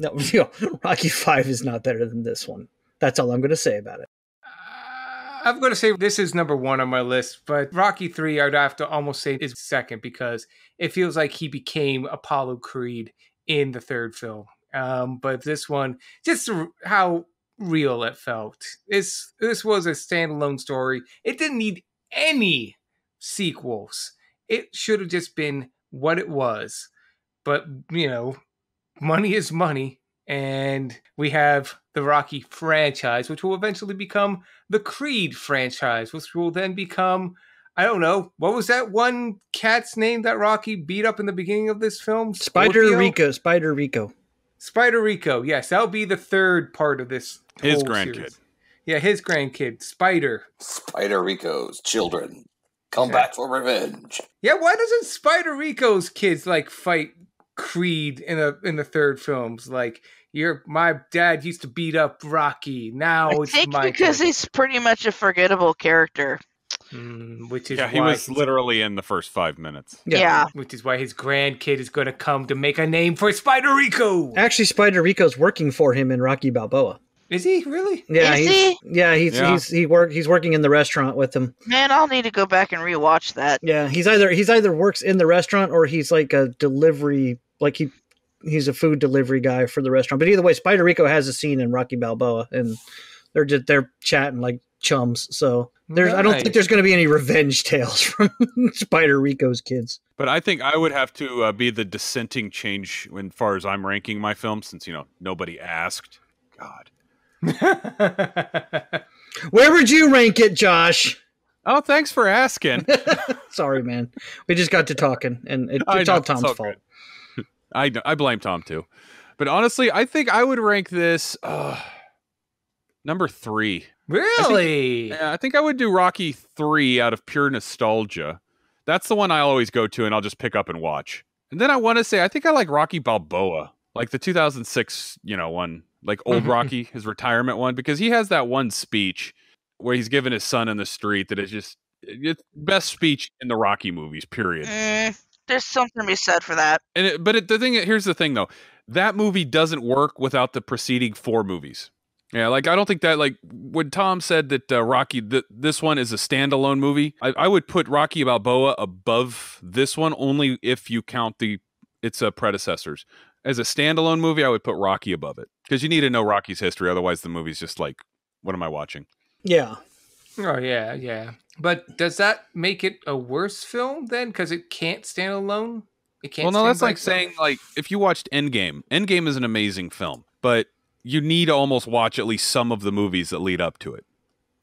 No, you know, Rocky five is not better than this one. That's all I'm going to say about it. Uh, I'm going to say this is number one on my list, but Rocky three, I'd have to almost say is second because it feels like he became Apollo Creed in the third film. Um, but this one, just how... real it felt. This this was a standalone story. It didn't need any sequels. It should have just been what it was. But you know, money is money, and we have the Rocky franchise, which will eventually become the Creed franchise, which will then become I don't know what was that one cat's name that Rocky beat up in the beginning of this film? Spider Rico. Spider Rico. Spider Rico, yes, that'll be the third part of this. His grandkid. Series. Yeah, his grandkid, Spider. Spider Rico's children come yeah. back for revenge. Yeah, why doesn't Spider Rico's kids like fight Creed in the in the third films? Like, your my dad used to beat up Rocky. Now I it's think my because dad. He's pretty much a forgettable character. Mm, which is yeah, he was literally in the first five minutes. Yeah. yeah. Which is why his grandkid is going to come to make a name for Spider Rico. Actually, Spider Rico's working for him in Rocky Balboa. Is he really? Yeah, is he's, he? Yeah, he's yeah. he's he work he's working in the restaurant with him. Man, I'll need to go back and rewatch that. Yeah, he's either he's either works in the restaurant or he's like a delivery like he he's a food delivery guy for the restaurant. But either way, Spider Rico has a scene in Rocky Balboa, and they're just they're chatting like chums. So. There's, nice. I don't think there's going to be any revenge tales from Spider Rico's kids. But I think I would have to uh, be the dissenting change as far as I'm ranking my film, since, you know, nobody asked. God. Where would you rank it, Josh? Oh, thanks for asking. Sorry, man. We just got to talking, and it, it's know, all Tom's it's all fault. I, I blame Tom, too. But honestly, I think I would rank this uh, number three. Really? I think, yeah, I think I would do Rocky three out of pure nostalgia. That's the one I always go to, and I'll just pick up and watch. And then I want to say, I think I like Rocky Balboa, like the two thousand six, you know, one, like old Rocky, his retirement one, because he has that one speech where he's giving his son in the street that is just it's best speech in the Rocky movies. Period. Mm, there's something to be said for that. And it, but it, the thing, here's the thing though, that movie doesn't work without the preceding four movies. Yeah, like, I don't think that, like, when Tom said that uh, Rocky, th this one is a standalone movie, I, I would put Rocky Balboa above this one only if you count the, its uh, predecessors. as a standalone movie, I would put Rocky above it because you need to know Rocky's history. Otherwise, the movie's just like, what am I watching? Yeah. Oh, yeah, yeah. But does that make it a worse film then? Because it can't stand alone? It can't Well, no, that's like itself? saying, like, if you watched Endgame, Endgame is an amazing film, but you need to almost watch at least some of the movies that lead up to it.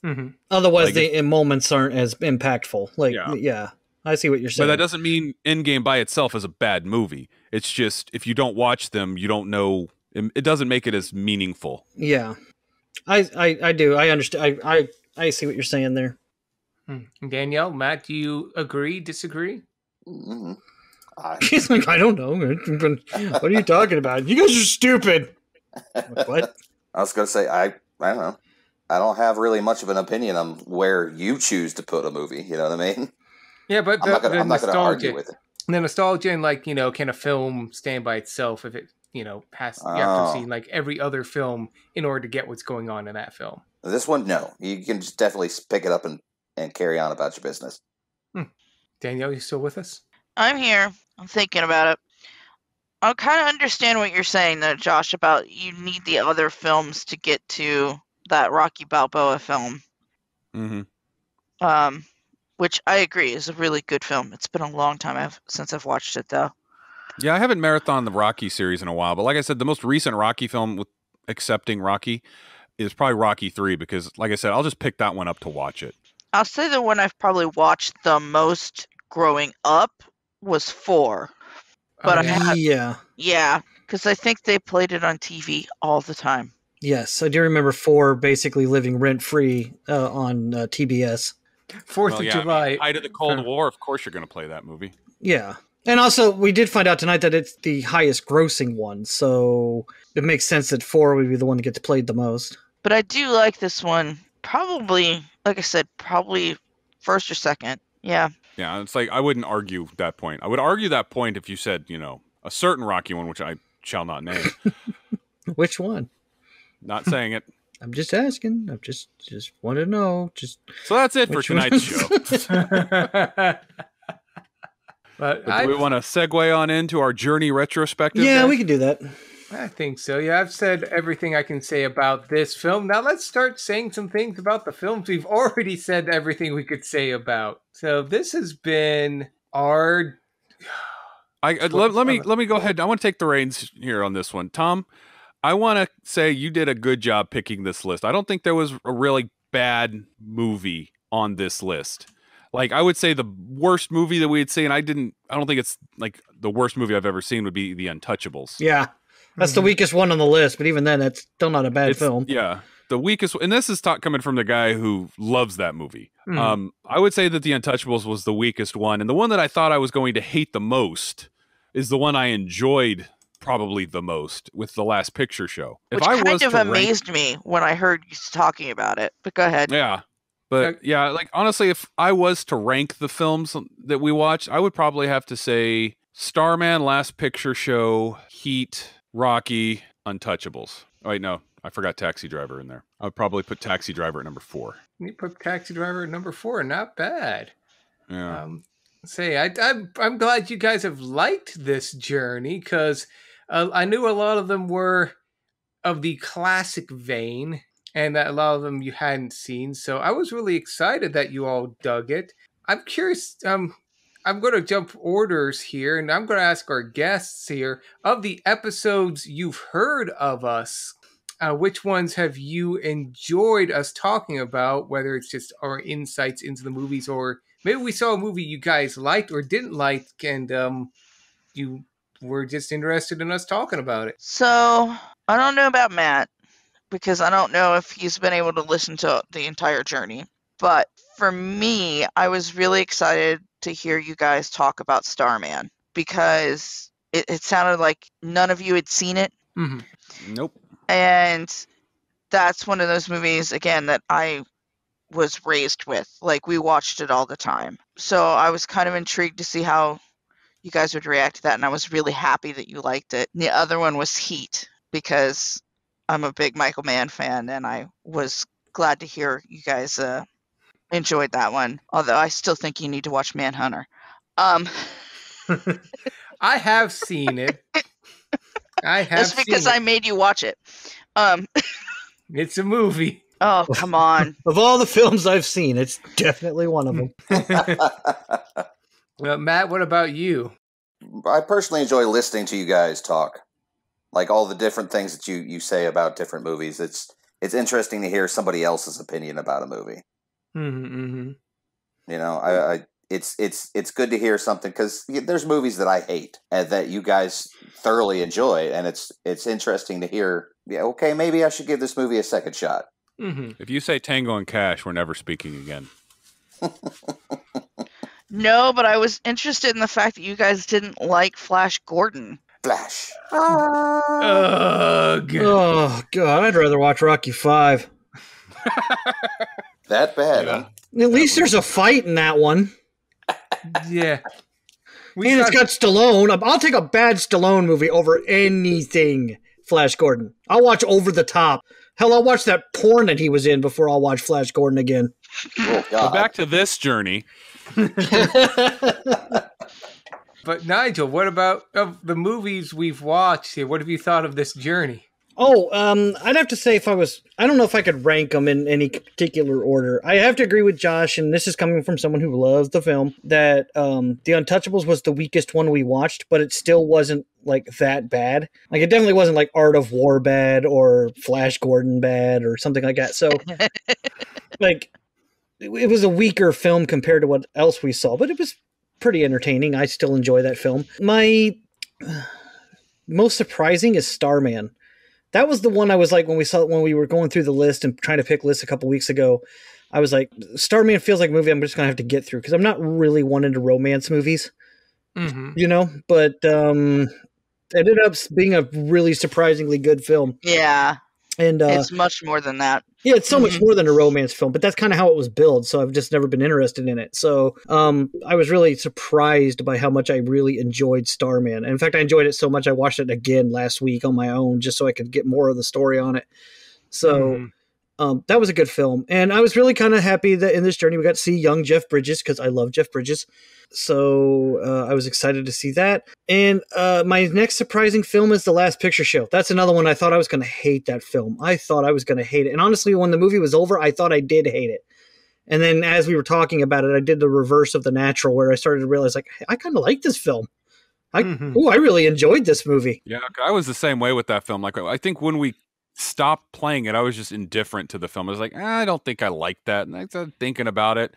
Mm-hmm. Otherwise, like the if, moments aren't as impactful. Like, yeah. yeah, I see what you're saying. But that doesn't mean Endgame by itself is a bad movie. It's just if you don't watch them, you don't know. It, it doesn't make it as meaningful. Yeah, I I, I do. I understand. I, I I see what you're saying there. Danielle, Matt, do you agree? Disagree? Mm-hmm. I, He's like, I don't know. What are you talking about? You guys are stupid. What? I was gonna say I I don't know. I don't have really much of an opinion on where you choose to put a movie. You know what I mean? Yeah, but the, I'm not gonna, I'm not gonna argue with it. And the nostalgia and, like, you know, can a film stand by itself if it, you know, has oh. you have to see like every other film in order to get what's going on in that film. This one, no. You can just definitely pick it up and, and carry on about your business. Hmm. Danielle, you still with us? I'm here. I'm thinking about it. I kind of understand what you're saying, though, Josh, about you need the other films to get to that Rocky Balboa film. Mm-hmm. Um... Which I agree is a really good film. It's been a long time I've, since I've watched it, though. Yeah, I haven't marathoned the Rocky series in a while. But like I said, the most recent Rocky film, with excepting Rocky, is probably Rocky three. Because, like I said, I'll just pick that one up to watch it. I'll say the one I've probably watched the most growing up was four. But oh, yeah. I have, yeah. Yeah, because I think they played it on T V all the time. Yes, I do remember four basically living rent-free uh, on uh, T B S. Fourth well, of yeah, July. I mean, Height of the Cold War, of course you're going to play that movie. Yeah. And also, we did find out tonight that it's the highest grossing one, so it makes sense that four would be the one that gets played the most. But I do like this one. Probably, like I said, probably first or second. Yeah. Yeah, it's like, I wouldn't argue that point. I would argue that point if you said, you know, a certain Rocky one, which I shall not name. Which one? Not saying it. I'm just asking. I'm just just want to know. Just so that's it for tonight's show. but but do we want to segue on into our Journey retrospective? Yeah, then? we can do that. I think so. Yeah, I've said everything I can say about this film. Now let's start saying some things about the films we've already said everything we could say about. So this has been our. I uh, let, let me let me go ahead. I want to take the reins here on this one, Tom. I want to say you did a good job picking this list. I don't think there was a really bad movie on this list. Like, I would say the worst movie that we had seen, I didn't, I don't think it's like the worst movie I've ever seen would be The Untouchables. Yeah. That's mm-hmm. the weakest one on the list. But even then, that's still not a bad it's, film. Yeah. The weakest. And this is talk, coming from the guy who loves that movie. Mm. Um, I would say that The Untouchables was the weakest one. And the one that I thought I was going to hate the most is the one I enjoyed probably the most with The Last Picture Show. Which if I kind was of amazed rank... me when I heard you talking about it, but go ahead. Yeah. But yeah, like honestly, if I was to rank the films that we watched, I would probably have to say Starman, Last Picture Show, Heat, Rocky, Untouchables. Oh, wait, no, I forgot Taxi Driver in there. I would probably put Taxi Driver at number four. You put Taxi Driver at number four. Not bad. Yeah. Um, say, I, I'm, I'm glad you guys have liked this journey because Uh, I knew a lot of them were of the classic vein and that a lot of them you hadn't seen. So I was really excited that you all dug it. I'm curious. Um, I'm going to jump orders here and I'm going to ask our guests here of the episodes you've heard of us. Uh, which ones have you enjoyed us talking about, whether it's just our insights into the movies or maybe we saw a movie you guys liked or didn't like and um, you we're just interested in us talking about it. So I don't know about Matt because I don't know if he's been able to listen to the entire journey. But for me, I was really excited to hear you guys talk about Starman because it, it sounded like none of you had seen it. Mm-hmm. Nope. And that's one of those movies, again, that I was raised with. Like, we watched it all the time. So I was kind of intrigued to see how you guys would react to that, and I was really happy that you liked it. And the other one was Heat, because I'm a big Michael Mann fan, and I was glad to hear you guys uh, enjoyed that one, although I still think you need to watch Manhunter. Um, I have seen it. I have. That's because seen it. I made you watch it. Um, it's a movie. Oh, come on. Of all the films I've seen, it's definitely one of them. Well, Matt, what about you? I personally enjoy listening to you guys talk. Like all the different things that you, you say about different movies. It's it's interesting to hear somebody else's opinion about a movie. Mm-hmm, mm-hmm. You know, I, I it's it's it's good to hear something, because there's movies that I hate and that you guys thoroughly enjoy, and it's it's interesting to hear. Yeah, okay, maybe I should give this movie a second shot. Mm-hmm. If you say Tango and Cash, we're never speaking again. No, but I was interested in the fact that you guys didn't like Flash Gordon. Flash. Oh, oh, God. oh God! I'd rather watch Rocky Five. That bad? Yeah. Huh? At least there's a fight in that one. Yeah. We and it's got Stallone. I'll take a bad Stallone movie over anything Flash Gordon. I'll watch Over the Top. Hell, I'll watch that porn that he was in before I'll watch Flash Gordon again. Oh, God. So back to this journey. But Nigel, what about of the movies we've watched here? What have you thought of this journey? Oh, um, I'd have to say if I was, I don't know if I could rank them in any particular order. I have to agree with Josh, and this is coming from someone who loves the film, that um, The Untouchables was the weakest one we watched, but it still wasn't like that bad. Like it definitely wasn't like Art of War bad or Flash Gordon bad or something like that. So like it was a weaker film compared to what else we saw, but it was pretty entertaining. I still enjoy that film. My uh, most surprising is Starman. That was the one I was like, when we saw when we were going through the list and trying to pick lists a couple weeks ago, I was like, Starman feels like a movie I'm just going to have to get through, because I'm not really one into romance movies, mm-hmm. you know, but um, it ended up being a really surprisingly good film. Yeah. And uh, it's much more than that. Yeah, it's so much more than a romance film, but that's kind of how it was billed, so I've just never been interested in it. So um, I was really surprised by how much I really enjoyed Starman. And in fact, I enjoyed it so much I watched it again last week on my own just so I could get more of the story on it. So mm. um, that was a good film. And I was really kind of happy that in this journey we got to see young Jeff Bridges, because I love Jeff Bridges. So uh, I was excited to see that. And uh, my next surprising film is The Last Picture Show. That's another one I thought I was going to hate that film. I thought I was going to hate it. And honestly, when the movie was over, I thought I did hate it. And then as we were talking about it, I did the reverse of The Natural, where I started to realize, like, hey, I kind of like this film. I, mm-hmm. Oh, I really enjoyed this movie. Yeah, I was the same way with that film. Like, I think when we stopped playing it, I was just indifferent to the film. I was like, ah, I don't think I like that. And I started thinking about it.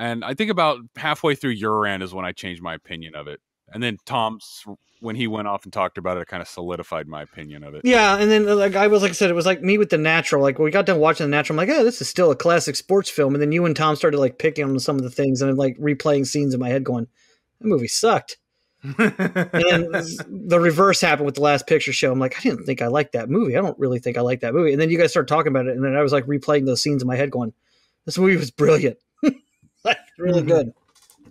And I think about halfway through Uran is when I changed my opinion of it. And then Tom's, when he went off and talked about it, it kind of solidified my opinion of it. Yeah, and then like I was, like I said, it was like me with The Natural. Like when we got done watching The Natural, I'm like, oh, this is still a classic sports film. And then you and Tom started like picking on some of the things, and I'm like replaying scenes in my head going, that movie sucked. And then the reverse happened with The Last Picture Show. I'm like, I didn't think I liked that movie. I don't really think I like that movie. And then you guys started talking about it, and then I was like replaying those scenes in my head going, this movie was brilliant. Really mm-hmm. good.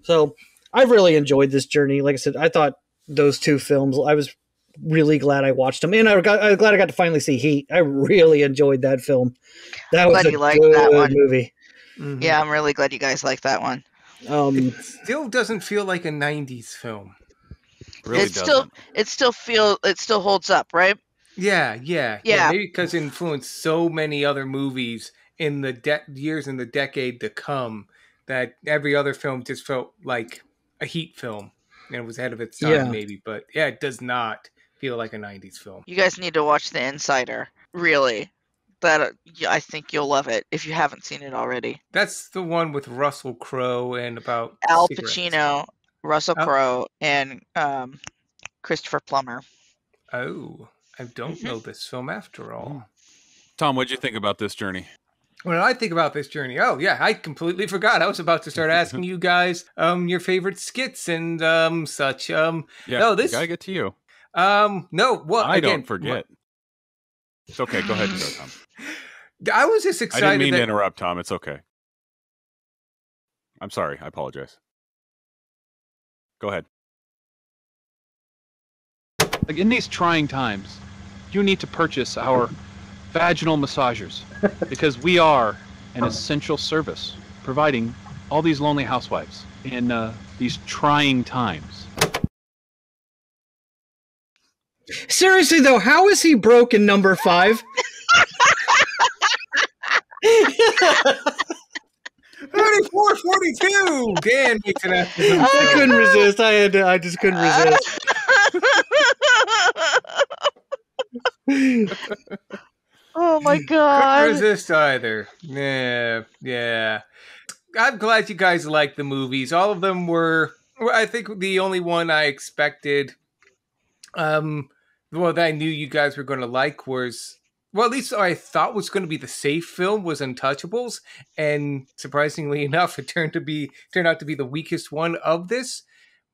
So I've really enjoyed this journey. Like I said, I thought those two films, I was really glad I watched them. And I got, I'm glad I got to finally see Heat. I really enjoyed that film. That I'm was a you liked good that one. movie. Mm-hmm. Yeah, I'm really glad you guys liked that one. Um, it still doesn't feel like a nineties film. It really it doesn't. Still, it, still feel, it still holds up, right? Yeah, yeah. Yeah. yeah maybe because it influenced so many other movies in the de- years in the decade to come. That every other film just felt like a Heat film, and it was ahead of its time, yeah. maybe. But yeah, it does not feel like a nineties film. You guys need to watch The Insider, really. That I think you'll love it if you haven't seen it already. That's the one with Russell Crowe and about Al cigarettes. Pacino, Russell Al- Crowe, and um, Christopher Plummer. Oh, I don't know this film after all. Tom, what'd you think about this journey? When I think about this journey, oh, yeah, I completely forgot. I was about to start asking you guys um, your favorite skits and um, such. Um, yeah, no, this... I gotta get to you. Um, no, well, I again, don't forget. What... It's okay. Go ahead and go, Tom. I was just excited. I didn't mean that... to interrupt, Tom. It's okay. I'm sorry. I apologize. Go ahead. Like in these trying times, you need to purchase our... vaginal massagers, because we are an essential service providing all these lonely housewives in uh, these trying times. Seriously, though, how is he broke in number five? thirty-four forty-two Dan makes an afternoon. I couldn't resist. I had to, I just couldn't resist. Oh my god. Couldn't resist either. Yeah, yeah. I'm glad you guys liked the movies. All of them were, I think the only one I expected, um, well, that I knew you guys were going to like was, well, at least I thought was going to be the safe film was Untouchables. And surprisingly enough, it turned to be, turned out to be the weakest one of this.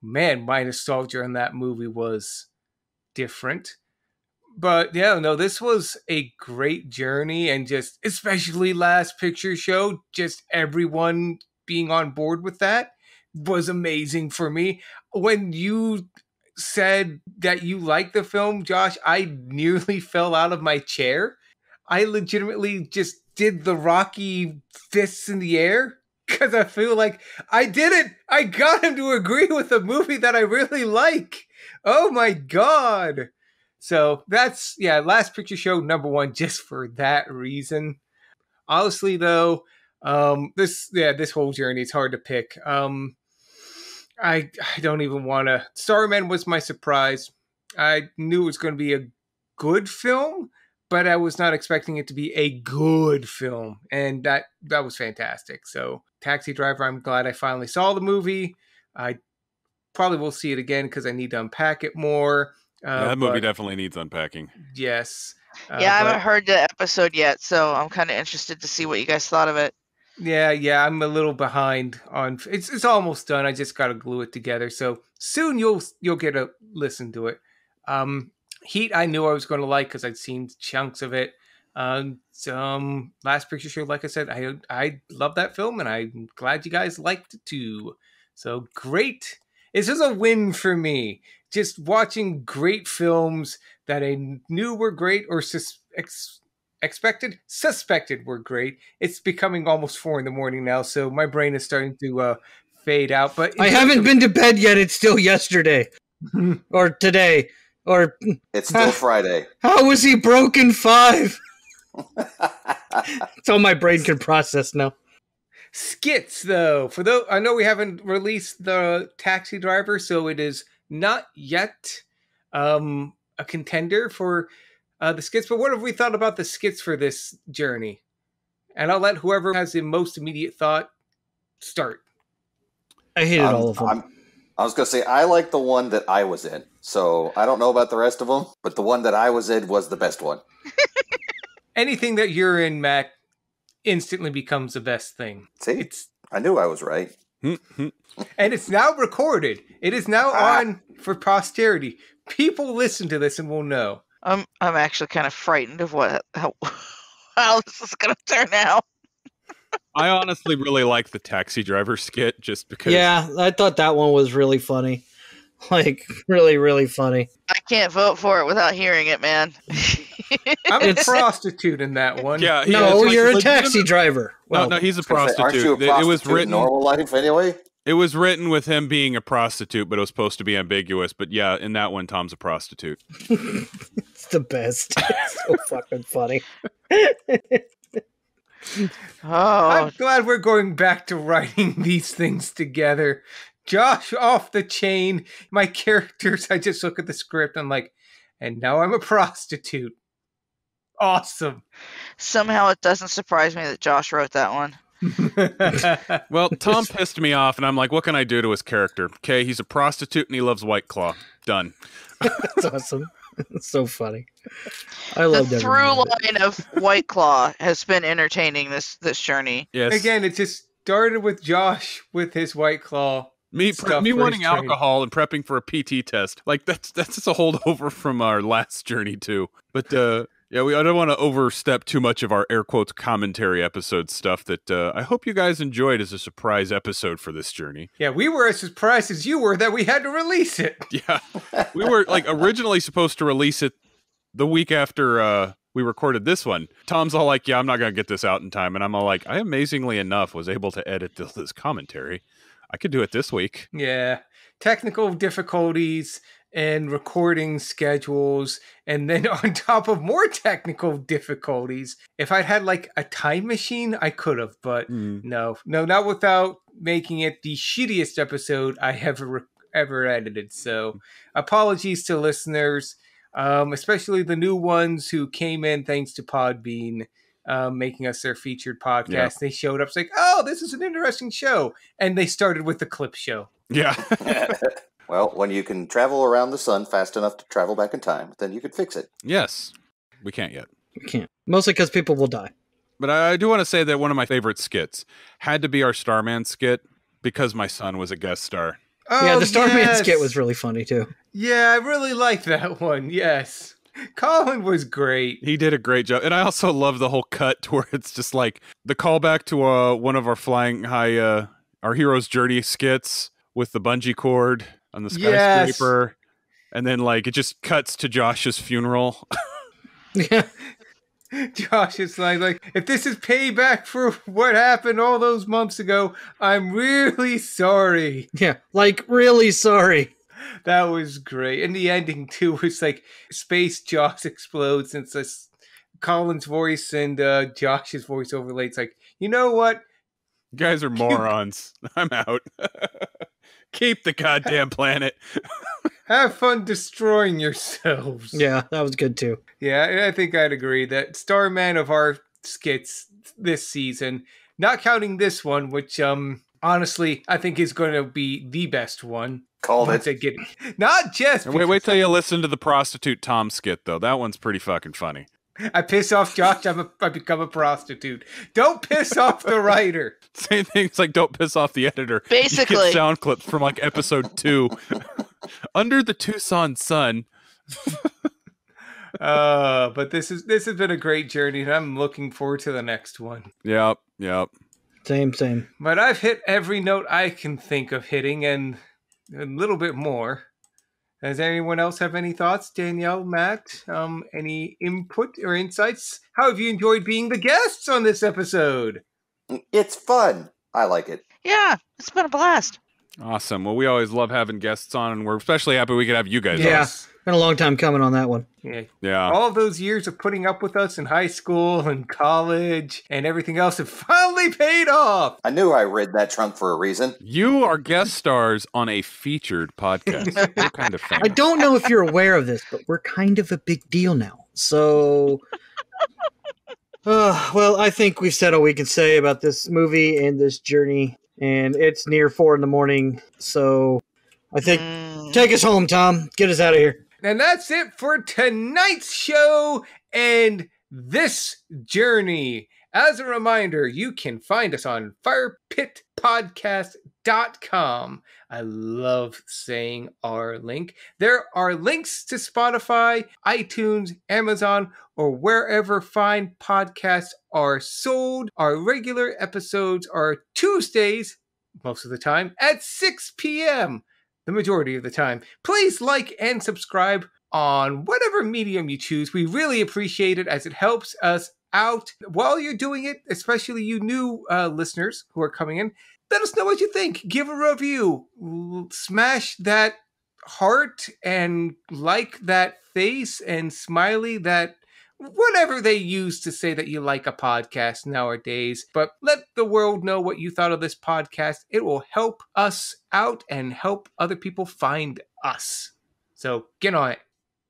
Man, my nostalgia on that movie was different. But yeah, no, this was a great journey, and just especially Last Picture Show, just everyone being on board with that was amazing for me. When you said that you liked the film, Josh, I nearly fell out of my chair. I legitimately just did the Rocky fists in the air because I feel like I did it. I got him to agree with a movie that I really like. Oh my God. So that's, yeah, Last Picture Show number one, just for that reason. Honestly, though, um, this, yeah, this whole journey is hard to pick. Um, I, I don't even want to. Starman was my surprise. I knew it was going to be a good film, but I was not expecting it to be a good film. And that, that was fantastic. So Taxi Driver, I'm glad I finally saw the movie. I probably will see it again because I need to unpack it more. Uh, yeah, that movie but, definitely needs unpacking. Yes. Uh, yeah, I haven't but, heard the episode yet, so I'm kind of interested to see what you guys thought of it. Yeah, yeah, I'm a little behind on it's. It's almost done. I just got to glue it together. So soon you'll you'll get a listen to it. Um, Heat, I knew I was going to like because I'd seen chunks of it. Um, um, Last Picture Show, like I said, I I love that film, and I'm glad you guys liked it too. So great. This is a win for me. Just watching great films that I knew were great or sus ex expected, suspected were great. It's becoming almost four in the morning now, so my brain is starting to uh, fade out. But I haven't been to bed yet. It's still yesterday or today or it's still how, Friday. How was he broken five? That's all my brain can process now. Skits, though, for those, I know we haven't released the Taxi Driver, so it is not yet um, a contender for uh, the skits. But what have we thought about the skits for this journey? And I'll let whoever has the most immediate thought start. I hated um, all of them. I'm, I was going to say, I like the one that I was in, so I don't know about the rest of them, but the one that I was in was the best one. Anything that you're in, Matt, instantly becomes the best thing. See, it's, I knew I was right. And it's now recorded. It is now ah. on for posterity. People listen to this and will know. I'm I'm actually kind of frightened of what how, how this is going to turn out. I honestly really like the Taxi Driver skit just because. Yeah, I thought that one was really funny. Like, really, really funny. I can't vote for it without hearing it, man. I'm a prostitute in that one. Yeah, no, like, you're a taxi driver. Well, no, no, he's a prostitute. Say, aren't you a prostitute? It was written in normal life anyway. It was written with him being a prostitute, but it was supposed to be ambiguous. But yeah, in that one, Tom's a prostitute. It's the best. It's so fucking funny. Oh, I'm glad we're going back to writing these things together. Josh off the chain. My characters, I just look at the script. I'm like, and now I'm a prostitute. Awesome. Somehow it doesn't surprise me that Josh wrote that one. Well, Tom pissed me off, and I'm like, what can I do to his character? Okay, he's a prostitute, and he loves White Claw. Done. That's awesome. That's so funny. I love that. The through line of White Claw has been entertaining this this journey. Yes. Again, it just started with Josh with his White Claw. Me, me wanting alcohol and prepping for a P T test. Like, that's that's just a holdover from our last journey, too. But, uh, yeah, we, I don't want to overstep too much of our air quotes commentary episode stuff that uh, I hope you guys enjoyed as a surprise episode for this journey. Yeah, we were as surprised as you were that we had to release it. Yeah, we were, like, originally supposed to release it the week after uh, we recorded this one. Tom's all like, yeah, I'm not going to get this out in time. And I'm all like, I amazingly enough was able to edit this, this commentary. I could do it this week. Yeah. Technical difficulties and recording schedules, and then on top of more technical difficulties. If I'd had like a time machine, I could have, but mm. no, no, not without making it the shittiest episode I ever ever edited. So apologies to listeners, um, especially the new ones who came in thanks to Podbean. Um, making us their featured podcast. Yeah. They showed up, it's like, oh, this is an interesting show. And they started with the clip show. Yeah. Well, when you can travel around the sun fast enough to travel back in time, then you could fix it. Yes. We can't yet. We can't. Mostly because people will die. But I do want to say that one of my favorite skits had to be our Starman skit because my son was a guest star. Oh, yeah, the Starman yes. skit was really funny, too. Yeah, I really liked that one. Yes. Colin was great. He did a great job. And I also love the whole cut to where it's just like the callback to uh, one of our Flying High, uh, our Hero's Journey skits with the bungee cord on the skyscraper. Yes. And then like it just cuts to Josh's funeral. Yeah. Josh is like, like, if this is payback for what happened all those months ago, I'm really sorry. Yeah, like really sorry. That was great. And the ending, too, was like Space Josh explodes, and it's just Colin's voice and uh, Josh's voice overlay. It's like, you know what? You guys are morons. I'm out. Keep the goddamn planet. Have fun destroying yourselves. Yeah, that was good, too. Yeah, and I think I'd agree that Starman of our skits this season, not counting this one, which um, honestly, I think is going to be the best one. Called it. They get it. Not just. Wait, wait till you listen to the prostitute Tom skit, though. That one's pretty fucking funny. I piss off Josh. I'm a, I become a prostitute. Don't piss off the writer. Same thing. It's like, don't piss off the editor. Basically. You get sound clips from like episode two. Under the Tucson sun. uh, but this is this has been a great journey, and I'm looking forward to the next one. Yep. Yep. Same, same. But I've hit every note I can think of hitting, and a little bit more. Does anyone else have any thoughts? Danielle, Matt, um, any input or insights? How have you enjoyed being the guests on this episode? It's fun. I like it. Yeah, it's been a blast. Awesome. Well, we always love having guests on, and we're especially happy we could have you guys yeah. on. Yeah, been a long time coming on that one. Yeah. yeah. All of those years of putting up with us in high school and college and everything else have finally paid off. I knew I read that trunk for a reason. You are guest stars on a featured podcast. We're kind of famous. I don't know if you're aware of this, but we're kind of a big deal now. So, uh, well, I think we've said all we can say about this movie and this journey. And it's near four in the morning, so I think mm. take us home, Tom. Get us out of here. And that's it for tonight's show and this journey. As a reminder, you can find us on firepit podcast dot com. I love saying our link. There are links to Spotify, iTunes, Amazon, or wherever fine podcasts are sold. Our regular episodes are Tuesdays, most of the time, at six p m, the majority of the time. Please like and subscribe on whatever medium you choose. We really appreciate it as it helps us out. While you're doing it, especially you new uh, listeners who are coming in, let us know what you think. Give a review. Smash that heart and like that face and smiley, that whatever they use to say that you like a podcast nowadays. But let the world know what you thought of this podcast. It will help us out and help other people find us. So get on it,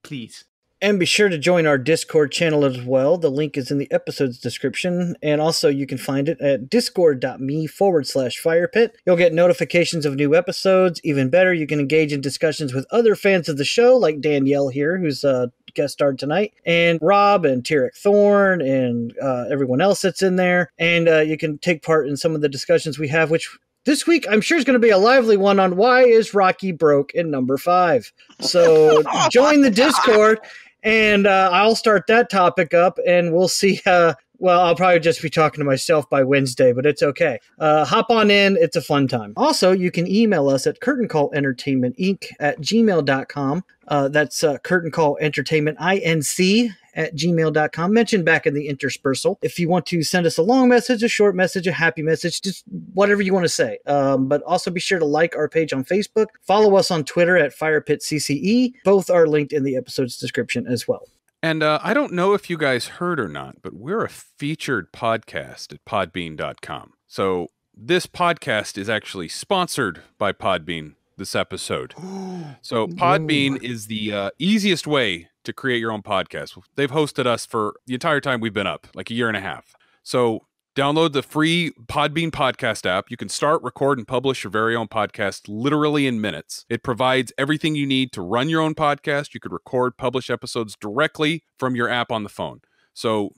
please. And be sure to join our Discord channel as well. The link is in the episode's description. And also you can find it at discord.me forward slash firepit. You'll get notifications of new episodes. Even better, you can engage in discussions with other fans of the show, like Danielle here, who's uh, guest starred tonight, and Rob and Tarek Thorne and uh, everyone else that's in there. And uh, you can take part in some of the discussions we have, which this week, I'm sure, is going to be a lively one on why is Rocky broke in number five. So join the Discord. And uh, I'll start that topic up, and we'll see. Uh, well, I'll probably just be talking to myself by Wednesday, but it's okay. Uh, hop on in. It's a fun time. Also, you can email us at curtain call entertainment inc at gmail dot com. Uh, that's uh, curtain call entertainment inc at gmail dot com, mentioned back in the interspersal. If you want to send us a long message, a short message, a happy message, just whatever you want to say. Um, but also be sure to like our page on Facebook. Follow us on Twitter at Firepit C C E. Both are linked in the episode's description as well. And uh, I don't know if you guys heard or not, but we're a featured podcast at podbean dot com. So this podcast is actually sponsored by Podbean this episode. So Podbean is the uh, easiest way to create your own podcast. They've hosted us for the entire time we've been up, like a year and a half. So download the free Podbean podcast app. You can start, record, and publish your very own podcast literally in minutes. It provides everything you need to run your own podcast. You could record, publish episodes directly from your app on the phone. So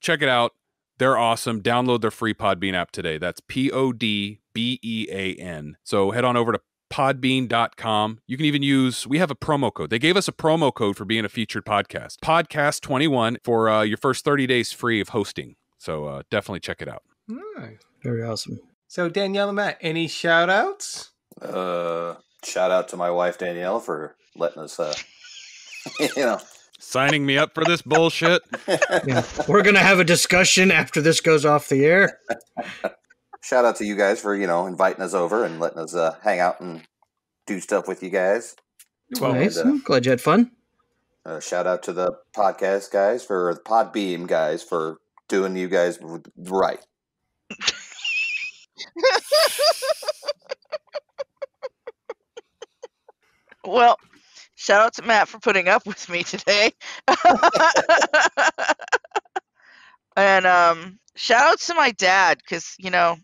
check it out. They're awesome. Download their free Podbean app today. That's P O D B E A N. So head on over to podbean dot com. You can even use, we have a promo code. They gave us a promo code for being a featured podcast. Podcast twenty-one for uh, your first thirty days free of hosting. So uh, definitely check it out. Nice. Very awesome. So Danielle and Matt, any shout outs? Uh, shout out to my wife, Danielle, for letting us, uh, you know, signing me up for this bullshit. Yeah. We're going to have a discussion after this goes off the air. Shout out to you guys for, you know, inviting us over and letting us uh, hang out and do stuff with you guys. Well, nice. And, uh, I'm glad you had fun. Uh, shout out to the podcast guys for the Podbeam guys for doing you guys right. Well, shout out to Matt for putting up with me today. And um, shout out to my dad, because, you know,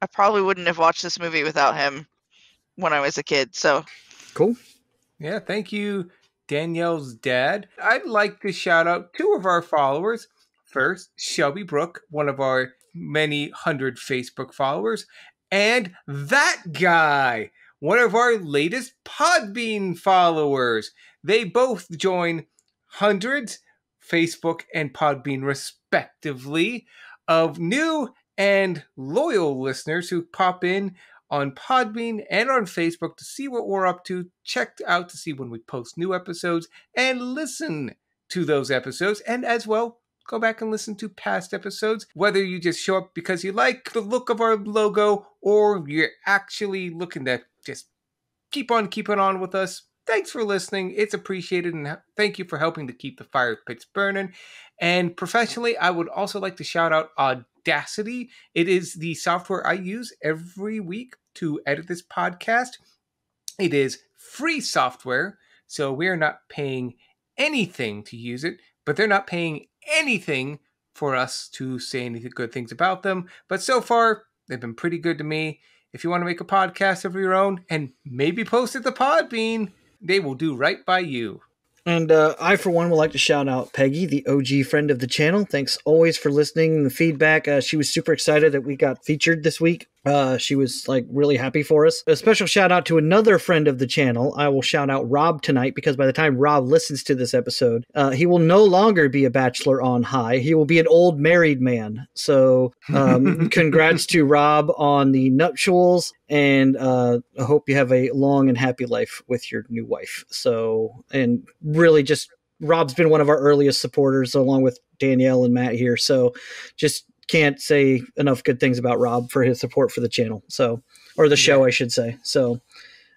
I probably wouldn't have watched this movie without him when I was a kid. So cool. Yeah, thank you, Danielle's dad. I'd like to shout out two of our followers. First, Shelby Brooke, one of our many hundred Facebook followers, and that guy, one of our latest Podbean followers. They both join hundreds, Facebook and Podbean respectively, of new and loyal listeners who pop in on Podbean and on Facebook to see what we're up to, check out to see when we post new episodes, and listen to those episodes, and as well, go back and listen to past episodes, whether you just show up because you like the look of our logo or you're actually looking to just keep on keeping on with us. Thanks for listening. It's appreciated, and thank you for helping to keep the fire pits burning. And professionally, I would also like to shout out Audacity. It is the software I use every week to edit this podcast. It is free software, so we are not paying anything to use it, but they're not paying anything for us to say any good things about them. But so far, they've been pretty good to me. If you want to make a podcast of your own and maybe post it to Podbean, they will do right by you. And uh, I, for one, would like to shout out Peggy, the O G friend of the channel. Thanks always for listening and the feedback. Uh, she was super excited that we got featured this week. Uh, she was like really happy for us. A special shout out to another friend of the channel. I will shout out Rob tonight, because by the time Rob listens to this episode, uh, he will no longer be a bachelor on high. He will be an old married man. So um, congrats to Rob on the nuptials. And uh, I hope you have a long and happy life with your new wife. So, and really just, Rob's been one of our earliest supporters along with Danielle and Matt here. So just can't say enough good things about Rob for his support for the channel. So, or the show, yeah. I should say. So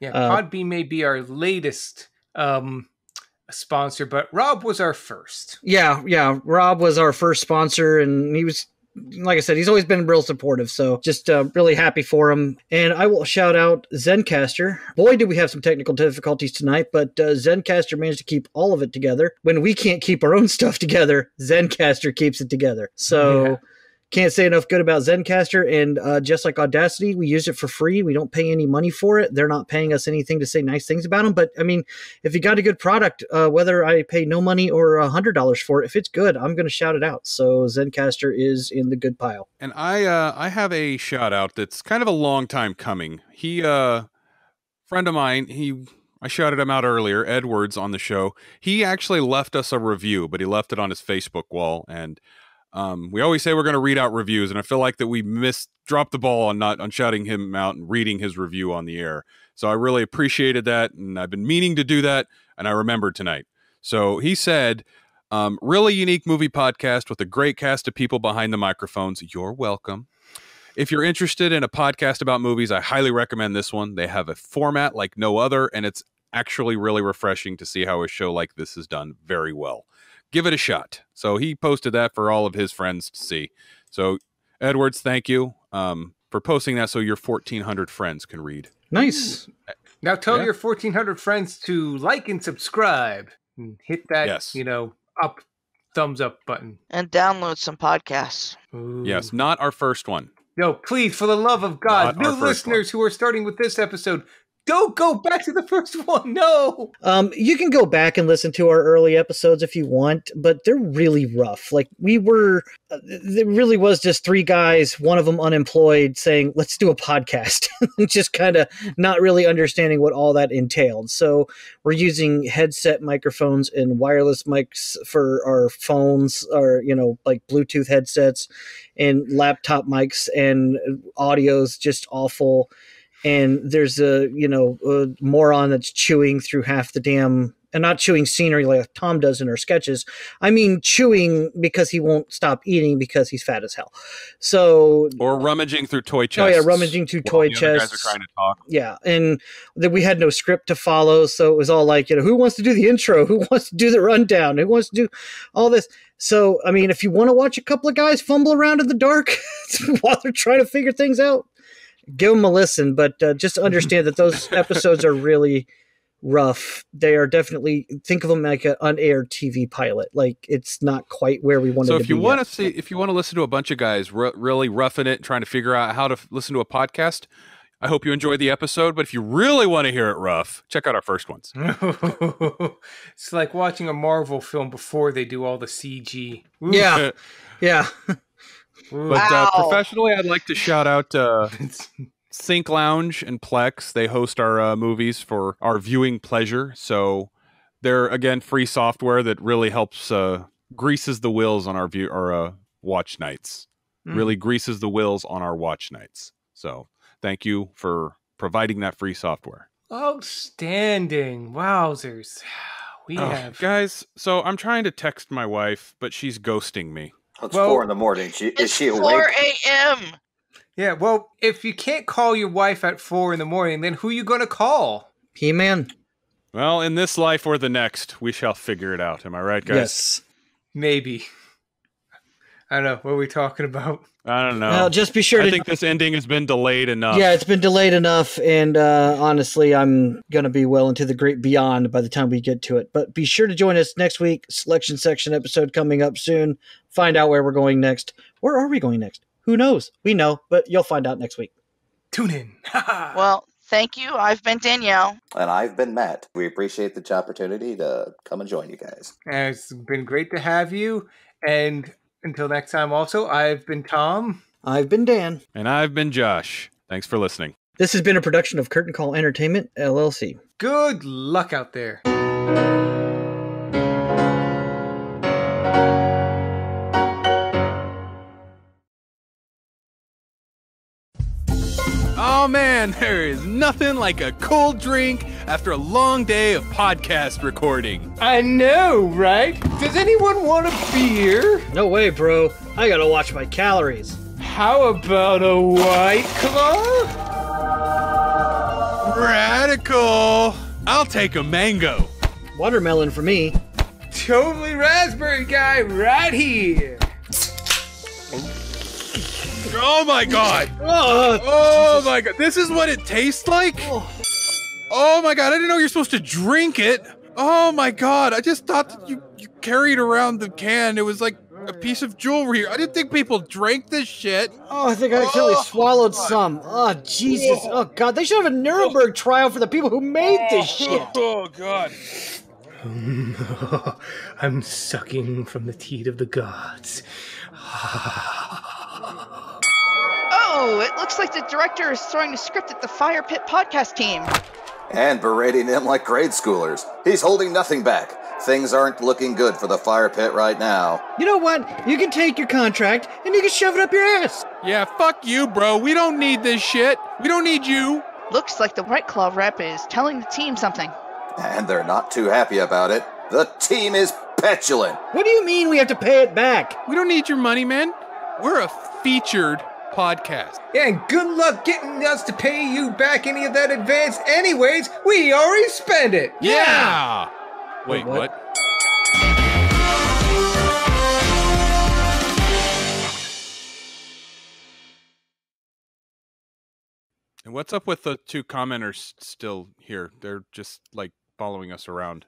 yeah, uh, Podbean may be our latest um, sponsor, but Rob was our first. Yeah. Yeah. Rob was our first sponsor, and he was, like I said, he's always been real supportive, so just uh, really happy for him. And I will shout out Zencastr. Boy, did we have some technical difficulties tonight, but uh, Zencastr managed to keep all of it together. When we can't keep our own stuff together, Zencastr keeps it together. So yeah. Can't say enough good about Zencastr. And uh, just like Audacity, we use it for free. We don't pay any money for it. They're not paying us anything to say nice things about them. But, I mean, if you got a good product, uh, whether I pay no money or one hundred dollars for it, if it's good, I'm going to shout it out. So Zencastr is in the good pile. And I uh, I have a shout out that's kind of a long time coming. He, uh, friend of mine, he... I shouted him out earlier, Edwards, on the show. He actually left us a review, but he left it on his Facebook wall, and... Um, we always say we're going to read out reviews, and I feel like that we missed, dropped the ball on not on shouting him out and reading his review on the air. So I really appreciated that, and I've been meaning to do that, and I remembered tonight. So he said, Um, really unique movie podcast with a great cast of people behind the microphones. You're welcome. If you're interested in a podcast about movies, I highly recommend this one. They have a format like no other, and it's actually really refreshing to see how a show like this is done very well. Give it a shot. So he posted that for all of his friends to see. So Edwards, thank you um, for posting that so your fourteen hundred friends can read. Nice. Now tell yeah. your fourteen hundred friends to like and subscribe and hit that, yes. you know, up thumbs up button. And download some podcasts. Ooh. Yes, not our first one. No, please, for the love of God, not new listeners one. Who are starting with this episode, don't go back to the first one. No. Um, you can go back and listen to our early episodes if you want, but they're really rough. Like we were, uh, it really was just three guys, one of them unemployed, saying, let's do a podcast. Just kind of not really understanding what all that entailed. So we're using headset microphones and wireless mics for our phones, or, you know, like Bluetooth headsets and laptop mics, and audio's just awful. And there's a, you know, a moron that's chewing through half the damn, and not chewing scenery like Tom does in her sketches. I mean, chewing because he won't stop eating because he's fat as hell. So, or rummaging through toy chests. Oh yeah, rummaging through toy chests. While the other guys are trying to talk. Yeah, and that we had no script to follow, so it was all like, you know, who wants to do the intro? Who wants to do the rundown? Who wants to do all this? So, I mean, if you want to watch a couple of guys fumble around in the dark while they're trying to figure things out, give them a listen, but uh, just understand that those episodes are really rough. They are definitely, think of them like an unaired T V pilot. Like it's not quite where we want so it to be. So if you want to see, if you want to listen to a bunch of guys r really roughing it and trying to figure out how to f listen to a podcast, I hope you enjoyed the episode. But if you really want to hear it rough, check out our first ones. It's like watching a Marvel film before they do all the C G. Ooh. Yeah. Yeah. But wow. uh, professionally, I'd like to shout out uh, Synclounge and Plex. They host our uh, movies for our viewing pleasure. So they're, again, free software that really helps uh, greases the wheels on our view or uh, watch nights. Mm. Really greases the wheels on our watch nights. So thank you for providing that free software. Outstanding. Wowzers. We oh, have. Guys, so I'm trying to text my wife, but she's ghosting me. It's well, four in the morning. She, it's is she awake? four a m Yeah, well, if you can't call your wife at four in the morning, then who are you going to call? P-Man. Well, in this life or the next, we shall figure it out. Am I right, guys? Yes. Maybe. I don't know. What are we talking about? I don't know. Well, just be sure I to... I think this ending has been delayed enough. Yeah, it's been delayed enough, and uh, honestly, I'm going to be well into the great beyond by the time we get to it. But be sure to join us next week. Selection section episode coming up soon. Find out where we're going next. Where are we going next? Who knows? We know, but you'll find out next week. Tune in. Well, thank you. I've been Danielle. And I've been Matt. We appreciate the opportunity to come and join you guys. And it's been great to have you, and... until next time, also, I've been Tom. I've been Dan. And I've been Josh. Thanks for listening. This has been a production of Curtain Call Entertainment, L L C. Good luck out there. Oh, man, there is nothing like a cold drink after a long day of podcast recording. I know, right? Does anyone want a beer? No way, bro. I gotta watch my calories. How about a White Claw? Radical. I'll take a mango. Watermelon for me. Totally raspberry guy right here. Oh my God. Oh, oh my God. This is what it tastes like? Oh my God. I didn't know you're supposed to drink it. Oh my God. I just thought that you, you carried around the can. It was like a piece of jewelry. I didn't think people drank this shit. Oh, I think I actually oh, swallowed God. some. Oh, Jesus. Oh God. They should have a Nuremberg trial for the people who made this shit. Oh God. I'm sucking from the teat of the gods. Oh, it looks like the director is throwing a script at the Firepit podcast team. And berating them like grade schoolers. He's holding nothing back. Things aren't looking good for the Firepit right now. You know what? You can take your contract and you can shove it up your ass. Yeah, fuck you, bro. We don't need this shit. We don't need you. Looks like the White Claw rep is telling the team something. And they're not too happy about it. The team is petulant. What do you mean we have to pay it back? We don't need your money, man. We're a featured podcast. Yeah, and good luck getting us to pay you back any of that advance anyways. We already spent it. Yeah. yeah. Wait, what? what? And what's up with the two commenters still here? They're just, like, following us around.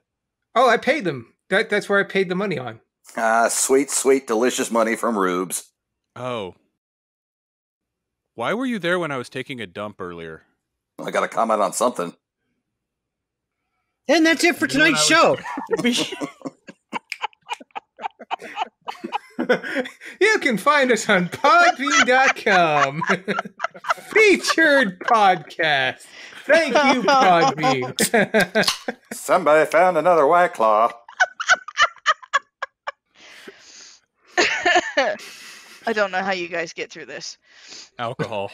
Oh, I paid them. That, that's where I paid the money on. Ah, sweet, sweet, delicious money from Rubes. Oh. Why were you there when I was taking a dump earlier? Well, I got a comment on something. And that's it for tonight's show. You can find us on Podbean dot com. Featured podcast. Thank you, Podbean. Somebody found another White Claw. I don't know how you guys get through this. Alcohol.